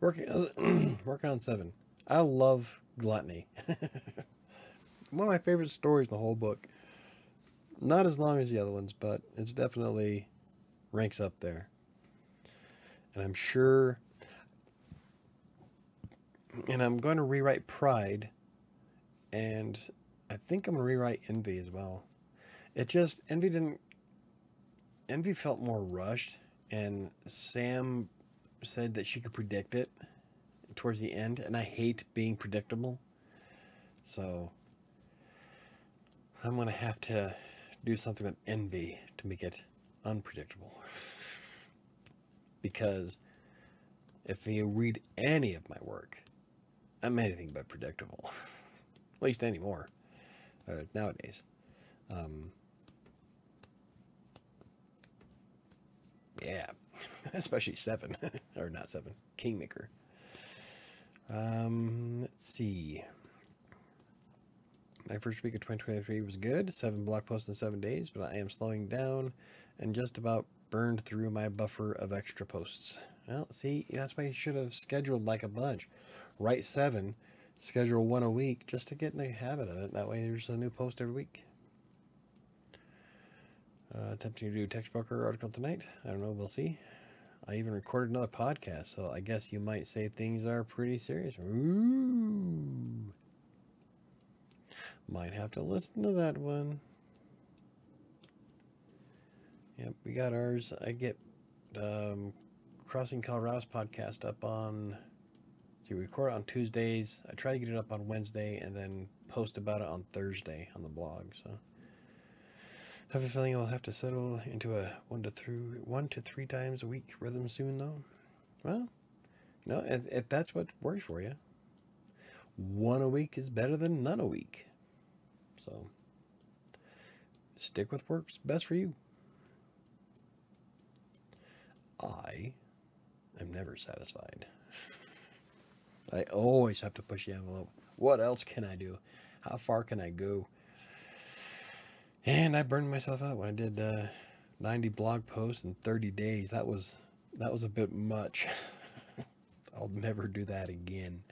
Working on 7. I love Gluttony. One of my favorite stories in the whole book. Not as long as the other ones, but it's definitely ranks up there. And I'm sure... And I'm going to rewrite Pride. And I think I'm going to rewrite Envy as well. It just... Envy felt more rushed. And Sam said that she could predict it towards the end. And I hate being predictable. So... I'm going to have to do something with Envy to make it unpredictable. Because if you read any of my work, I'm anything but predictable. At least anymore. Nowadays. Yeah. Especially 7. Or not 7. Kingmaker. Let's see. My first week of 2023 was good. 7 blog posts in 7 days, but I am slowing down and just about burned through my buffer of extra posts. Well, see, that's why you should have scheduled like a bunch. Write 7, schedule 1 a week just to get in the habit of it. That way there's a new post every week. Attempting to do a Textbroker article tonight. I don't know, we'll see. I even recorded another podcast, so I guess you might say things are pretty serious. Ooh. Might have to listen to that one. Yep, we got ours. I get Crossing Colorado's podcast up on... So you record it on Tuesdays. I try to get it up on Wednesday and then post about it on Thursday on the blog. So I have a feeling I'll have to settle into a 1 to 3 times a week rhythm soon, though. Well, no, if that's what works for you. 1 a week is better than none a week. So, stick with work's best for you. I am never satisfied. I always have to push the envelope. What else can I do? How far can I go? And I burned myself out when I did 90 blog posts in 30 days. That was a bit much. I'll never do that again.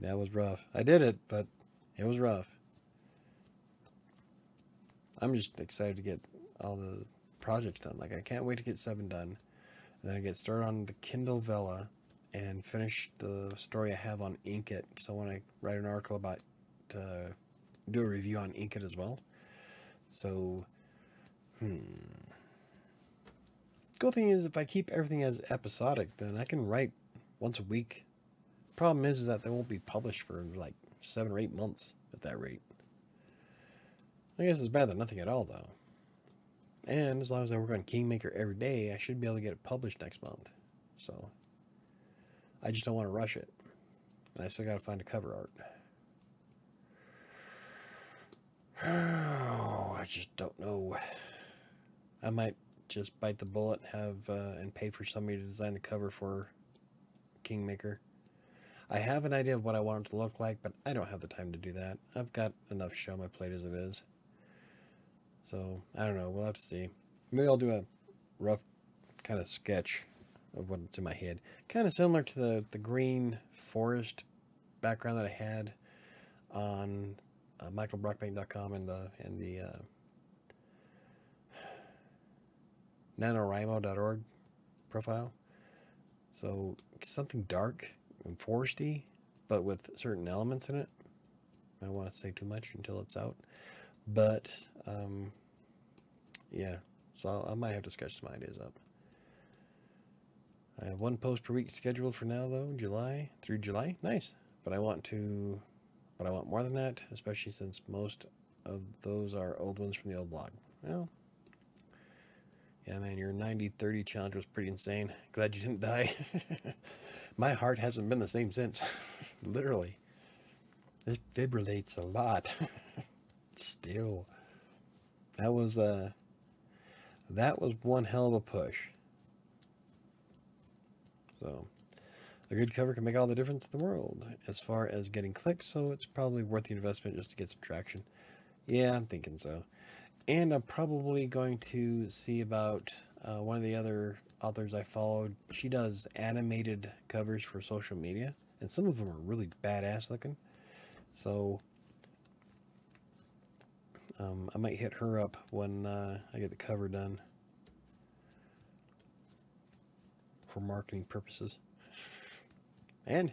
That was rough. I did it, but it was rough. I'm just excited to get all the projects done. Like, I can't wait to get 7 done. And then I get started on the Kindle Vella and finish the story I have on Inkitt. Because I want to write an article about, to do a review on Inkitt as well. So, The cool thing is, if I keep everything as episodic, then I can write once a week. Problem is that they won't be published for like 7 or 8 months at that rate. I guess it's better than nothing at all, though. And as long as I work on Kingmaker every day, I should be able to get it published next month. So I just don't want to rush it. And I still got to find a cover art. Oh, I just don't know. I might just bite the bullet and pay for somebody to design the cover for Kingmaker. I have an idea of what I want it to look like, but I don't have the time to do that. I've got enough show on my plate as it is. So, I don't know. We'll have to see. Maybe I'll do a rough kind of sketch of what's in my head. Kind of similar to the green forest background that I had on MichaelBrockbank.com and the NaNoWriMo.org profile. So something dark and foresty, but with certain elements in it. I don't want to say too much until it's out, but yeah. So I might have to sketch some ideas up. I have one post per week scheduled for now, though, July through July. Nice, but I want more than that, especially since most of those are old ones from the old blog. Well, yeah, man, your 90/30 challenge was pretty insane. Glad you didn't die. My heart hasn't been the same since. Literally, it fibrillates a lot. Still, that was one hell of a push. So, a good cover can make all the difference in the world as far as getting clicks, so it's probably worth the investment just to get some traction. Yeah, I'm thinking so. And I'm probably going to see about one of the other authors I followed. She does animated covers for social media, and some of them are really badass looking. So, I might hit her up when I get the cover done. For marketing purposes. And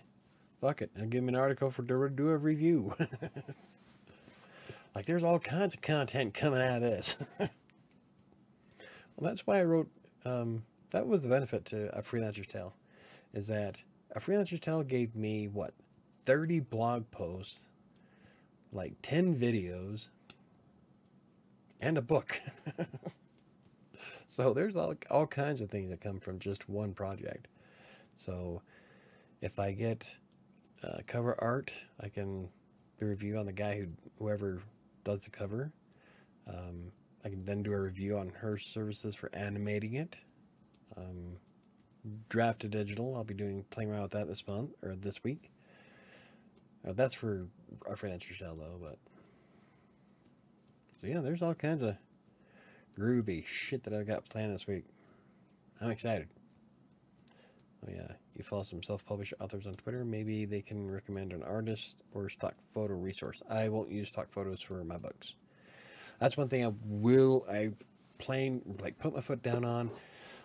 fuck it, I'll give him an article for do a review. Like, there's all kinds of content coming out of this. Well, that's why I wrote that was the benefit to A Freelancer's Tale, is that A Freelancer's Tale gave me what, 30 blog posts, like 10 videos, and a book. So there's all kinds of things that come from just one project. So if I get cover art, I can do a review on the guy whoever does the cover. I can then do a review on her services for animating it. Draft2Digital, I'll be playing around with that this month or this week. That's for our Freelancer's Tale though, but so yeah, there's all kinds of groovy shit that I've got planned this week. I'm excited. Oh yeah, you follow some self-published authors on Twitter. Maybe they can recommend an artist or stock photo resource. I won't use stock photos for my books. That's one thing I plain like put my foot down on.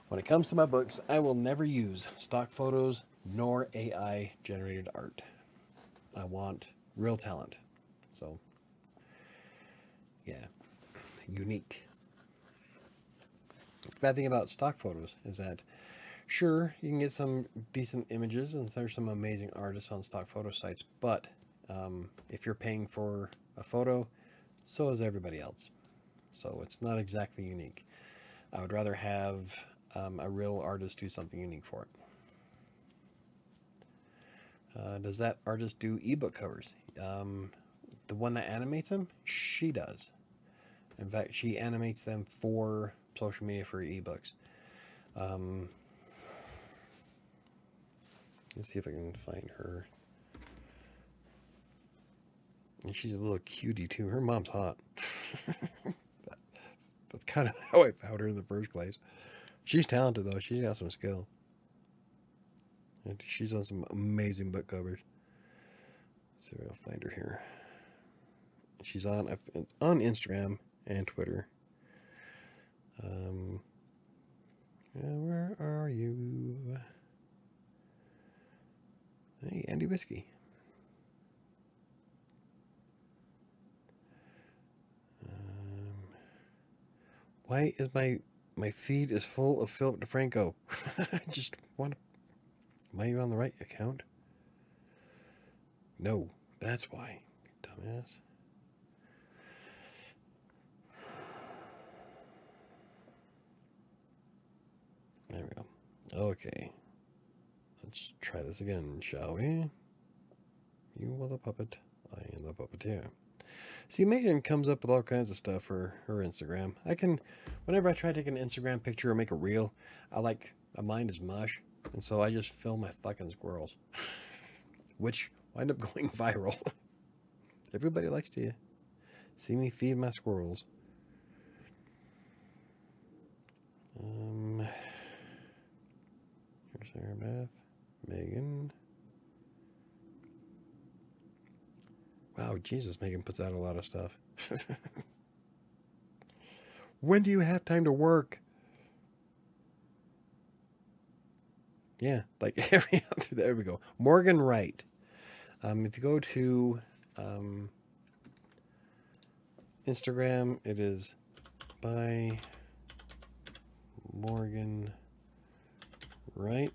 When it comes to my books, I will never use stock photos nor AI generated art. I want real talent. So yeah, unique. The bad thing about stock photos is that, sure, you can get some decent images and there's some amazing artists on stock photo sites, but if you're paying for a photo, so is everybody else. So it's not exactly unique. I would rather have a real artist do something unique for it. Does that artist do ebook covers? The one that animates them, she does. In fact, she animates them for social media for ebooks. Let's see if I can find her. And she's a little cutie too. Her mom's hot. That's kind of how I found her in the first place. She's talented though. She's got some skill. And she's on some amazing book covers. Let's see if I'll find her here. She's on Instagram and Twitter. Where are you? Hey, Andy Whiskey. Why is my feed is full of Philip DeFranco? I just want to... Am I even on the right account? No, that's why, dumbass. There we go. Okay. Let's try this again, shall we? You are the puppet. I am the puppeteer. See, Megan comes up with all kinds of stuff for her Instagram. I can, whenever I try to take an Instagram picture or make a reel, my mind is mush. And so I just film my fucking squirrels. which wind up going viral. Everybody likes to see me feed my squirrels. Here's Sarah Beth, Megan. Wow, Jesus, Megan puts out a lot of stuff. When do you have time to work? Yeah, like every other, there we go. Morgan Wright. If you go to Instagram, it is by Morgan Wright.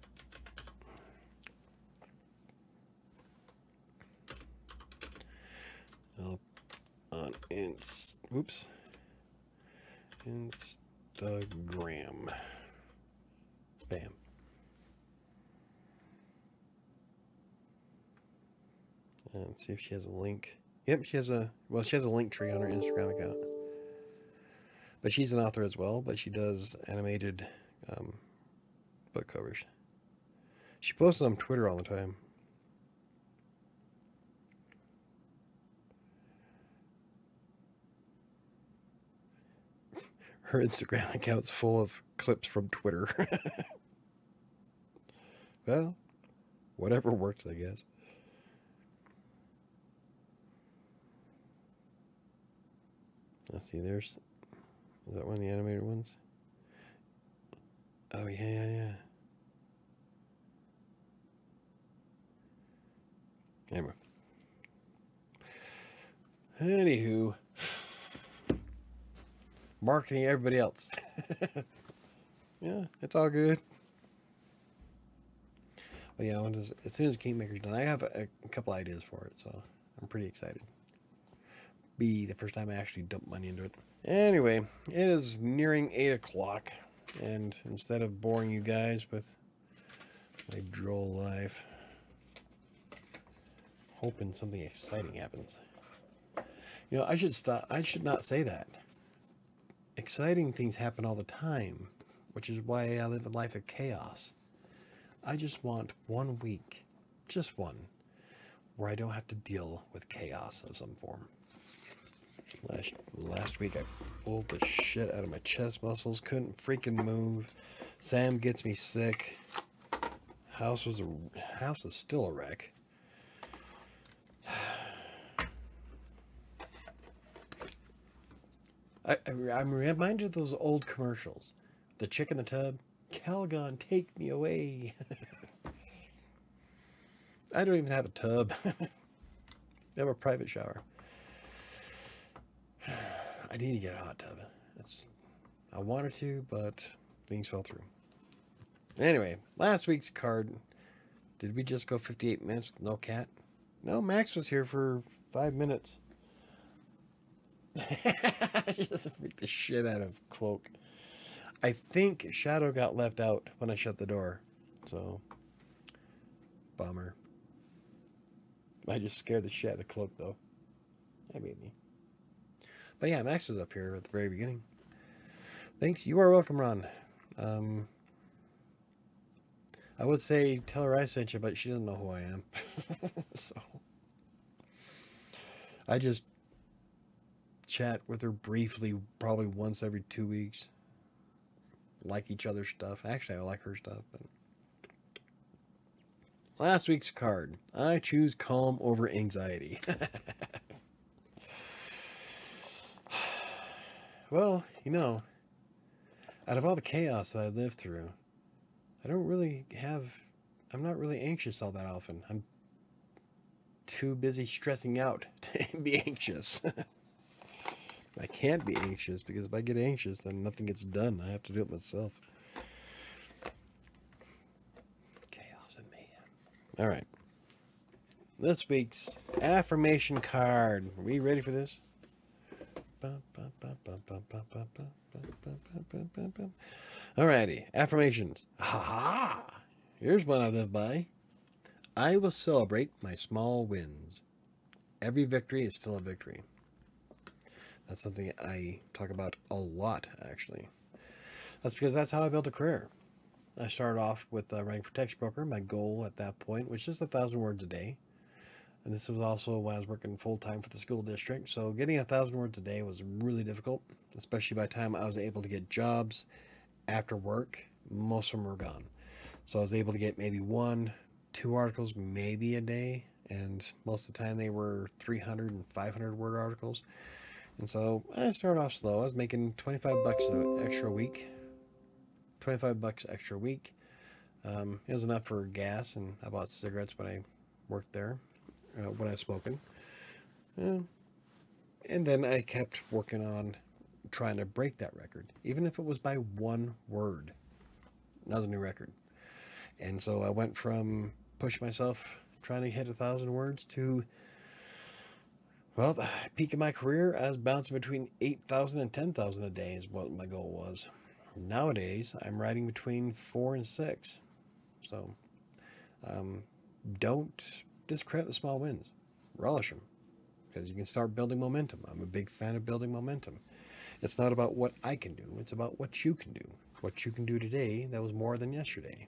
On Instagram. Bam. Let's see if she has a link. Yep, she has a, well, she has a link tree on her Instagram account. But she's an author as well, but she does animated book covers. She posts on Twitter all the time. Her Instagram account's full of clips from Twitter. Well, whatever works, I guess. Let's see, there's... Is that one of the animated ones? Oh, yeah, yeah, yeah. Anyway. Anywho... Marketing everybody else. Yeah, it's all good. But yeah, as soon as Kingmaker's done, I have a couple ideas for it, so I'm pretty excited. Be the first time I actually dump money into it. Anyway, it is nearing 8 o'clock, and instead of boring you guys with my droll life, hoping something exciting happens. You know, I should stop. I should not say that. Exciting things happen all the time, which is why I live a life of chaos. I just want one week, just one, where I don't have to deal with chaos of some form. Last week I pulled the shit out of my chest muscles, couldn't freaking move. Sam gets me sick. House is still a wreck. I'm reminded of those old commercials. The chick in the tub. Calgon, take me away. I don't even have a tub. I have a private shower. I need to get a hot tub. I wanted to, but things fell through. Anyway, last week's card. Did we just go 58 minutes with no cat? No, Max was here for 5 minutes. Just freaked the shit out of Cloak. I think Shadow got left out when I shut the door, so bummer. I just scared the shit out of Cloak though. That made me. But yeah, Max was up here at the very beginning. Thanks. You are welcome, Ron. I would say tell her I sent you, but she doesn't know who I am. So I just chat with her briefly, probably once every 2 weeks. Like each other's stuff. Actually, I like her stuff. But... Last week's card. I choose calm over anxiety. Well, you know, out of all the chaos that I lived through, I'm not really anxious all that often. I'm too busy stressing out to be anxious. I can't be anxious, because if I get anxious, then nothing gets done. I have to do it myself. Chaos and mayhem. All right. This week's affirmation card. Are we ready for this? All righty. Affirmations. Ha-ha! Here's one I live by. I will celebrate my small wins. Every victory is still a victory. That's something I talk about a lot, actually. That's because that's how I built a career. I started off with writing for Textbroker. My goal at that point was just 1,000 words a day. And this was also when I was working full-time for the school district. So getting 1,000 words a day was really difficult, especially by the time I was able to get jobs after work. Most of them were gone. So I was able to get maybe 1-2 articles, maybe a day. And most of the time they were 300 and 500 word articles. And so I started off slow. I was making $25 extra a week. $25 extra a week. It was enough for gas, and I bought cigarettes when I worked there. When I was smoking. And then I kept working on trying to break that record, even if it was by 1 word. That was a new record. And so I went from push myself trying to hit 1,000 words to, well, the peak of my career, I was bouncing between 8,000 and 10,000 a day is what my goal was. Nowadays, I'm writing between 4 and 6. So don't discredit the small wins. Relish them, because you can start building momentum. I'm a big fan of building momentum. It's not about what I can do. It's about what you can do. What you can do today that was more than yesterday.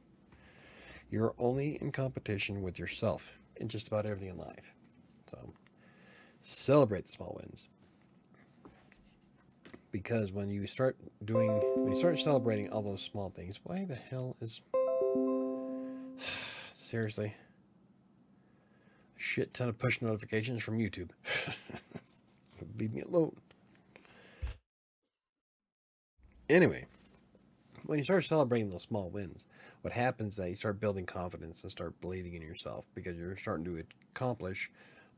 You're only in competition with yourself in just about everything in life. So celebrate the small wins, because when you start doing, when you start celebrating all those small things, why the hell is seriously shit ton of push notifications from YouTube. Leave me alone. Anyway, when you start celebrating those small wins, what happens is that you start building confidence and start believing in yourself, because you're starting to accomplish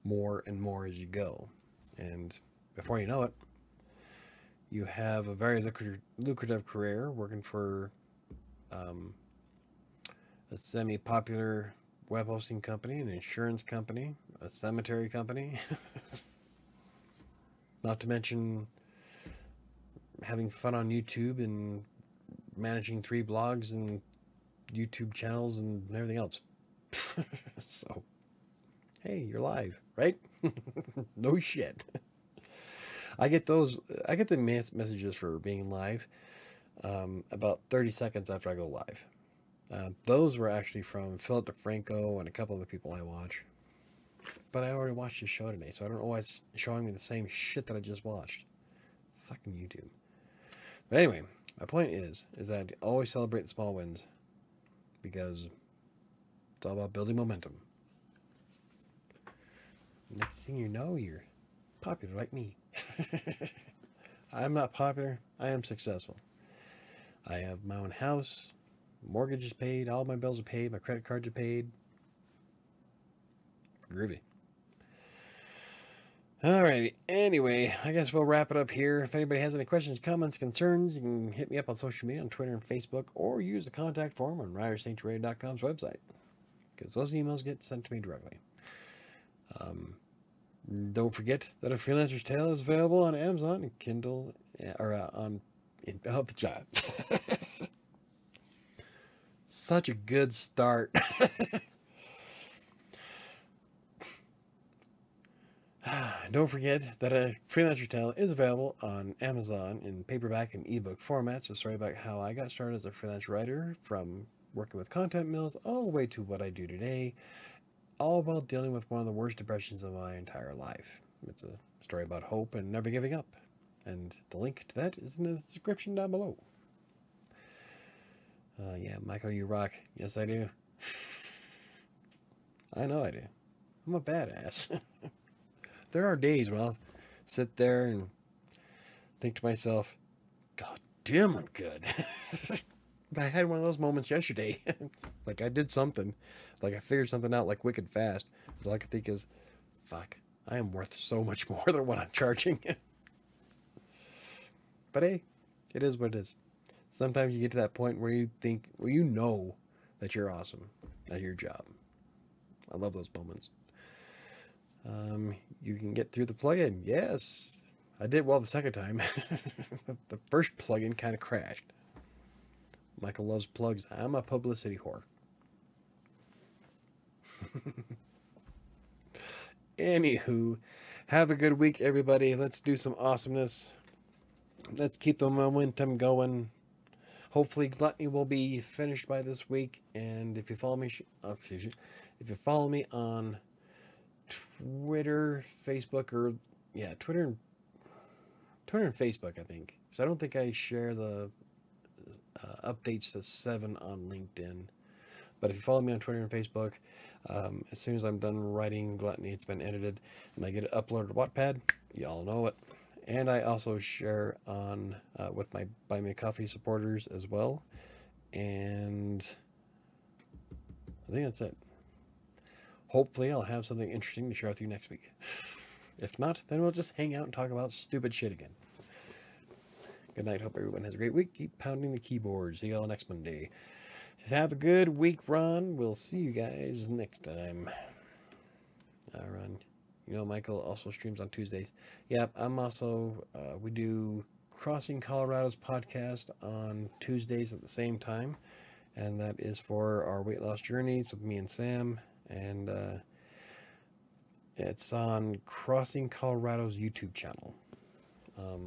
more and more as you go. And before you know it, you have a very lucrative career working for a semi-popular web hosting company, an insurance company, a cemetery company, not to mention having fun on YouTube and managing 3 blogs and YouTube channels and everything else. So, hey, you're live, right? No shit. I get the messages for being live about 30 seconds after I go live. Those were actually from Philip DeFranco and a couple of the people I watch. But I already watched his show today, so I don't know why it's showing me the same shit that I just watched. Fucking YouTube. But anyway, my point is that I always celebrate the small wins, because it's all about building momentum. Next thing you know, you're popular like me. I'm not popular. I am successful. I have my own house. Mortgage is paid, all my bills are paid, my credit cards are paid. Groovy. Alrighty, anyway, I guess we'll wrap it up here. If anybody has any questions, comments, concerns, you can hit me up on social media, on Twitter and Facebook, or use the contact form on writersanctuary.com's website, because those emails get sent to me directly. Don't forget that A Freelancer's Tale is available on Amazon and Kindle, or on the job. Such a good start. Don't forget that A Freelancer's Tale is available on Amazon in paperback and ebook formats. A story about how I got started as a freelance writer, from working with content mills all the way to what I do today, all while dealing with one of the worst depressions of my entire life. It's a story about hope and never giving up. And the link to that is in the description down below. Yeah, Michael, you rock. Yes, I do. I know I do. I'm a badass. There are days when I'll sit there and think to myself, God damn, I'm good. I had one of those moments yesterday. Like I did something. Like I figured something out like wicked fast. But all I can think is, fuck, I am worth so much more than what I'm charging. But hey, it is what it is. Sometimes you get to that point where you think, well, you know that you're awesome at your job. I love those moments. You can get through the plugin. Yes, I did well the second time. The first plugin kind of crashed. Michael loves plugs. I'm a publicity whore. Anywho, have a good week, everybody. Let's do some awesomeness. Let's keep the momentum going. Hopefully, Gluttony will be finished by this week. And if you follow me on Twitter, Facebook, or yeah, Twitter and Facebook, I think. So I don't think I share the updates to 7 on LinkedIn. But if you follow me on Twitter and Facebook, as soon as I'm done writing Gluttony, it's been edited, and I get it uploaded to Wattpad, y'all know it. And I also share on with my Buy Me a Coffee supporters as well. And I think that's it. Hopefully I'll have something interesting to share with you next week. If not, then we'll just hang out and talk about stupid shit again. Good night. Hope everyone has a great week. Keep pounding the keyboard. See y'all next Monday. Have a good week, Ron. We'll see you guys next time. Ron, you know Michael also streams on Tuesdays. Yep, I'm also, we do Crossing Colorado's podcast on Tuesdays at the same time. And that is for our weight loss journeys with me and Sam. And it's on Crossing Colorado's YouTube channel. I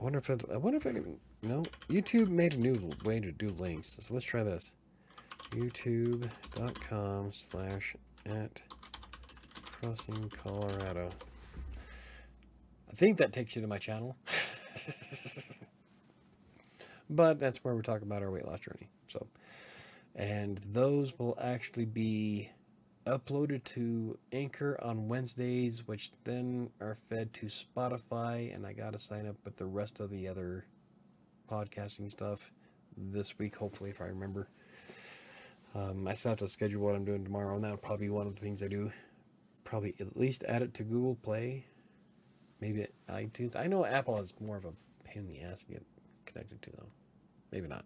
wonder if I can... No, YouTube made a new way to do links. So let's try this. youtube.com/@CrossingColorado. I think that takes you to my channel. But that's where we're talking about our weight loss journey. So, and those will actually be uploaded to Anchor on Wednesdays, which then are fed to Spotify. And I got to sign up with the rest of the other podcasting stuff this week, hopefully, if I remember. I still have to schedule what I'm doing tomorrow, and that'll probably be one of the things I do. Probably at least add it to Google Play, maybe iTunes. I know Apple is more of a pain in the ass to get connected to, though. Maybe not.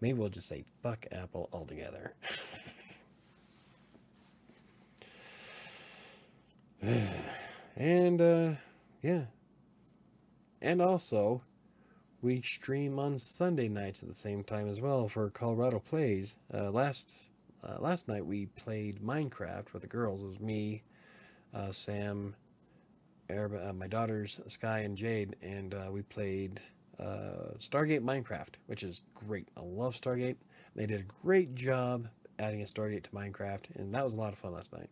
Maybe we'll just say fuck Apple altogether. And yeah, and also we stream on Sunday nights at the same time as well for Colorado Plays. Last night we played Minecraft with the girls. It was me, Sam, my daughters Sky and Jade, and we played Stargate Minecraft, which is great. I love Stargate. They did a great job adding a Stargate to Minecraft, and that was a lot of fun last night.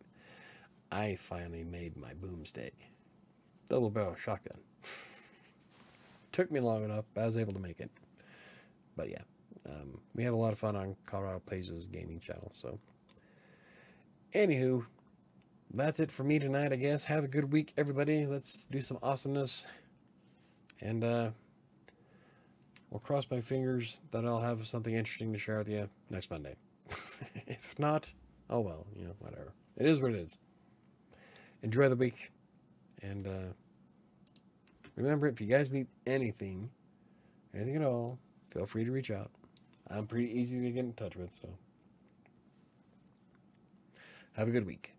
I finally made my boomstick. Double barrel shotgun. Took me long enough, but I was able to make it. But yeah, we have a lot of fun on Colorado Plays' gaming channel. So, anywho, that's it for me tonight, I guess. Have a good week, everybody. Let's do some awesomeness. And I'll cross my fingers that I'll have something interesting to share with you next Monday. If not, oh well, you know, whatever. It is what it is. Enjoy the week, and remember, if you guys need anything at all, feel free to reach out. I'm pretty easy to get in touch with, so have a good week.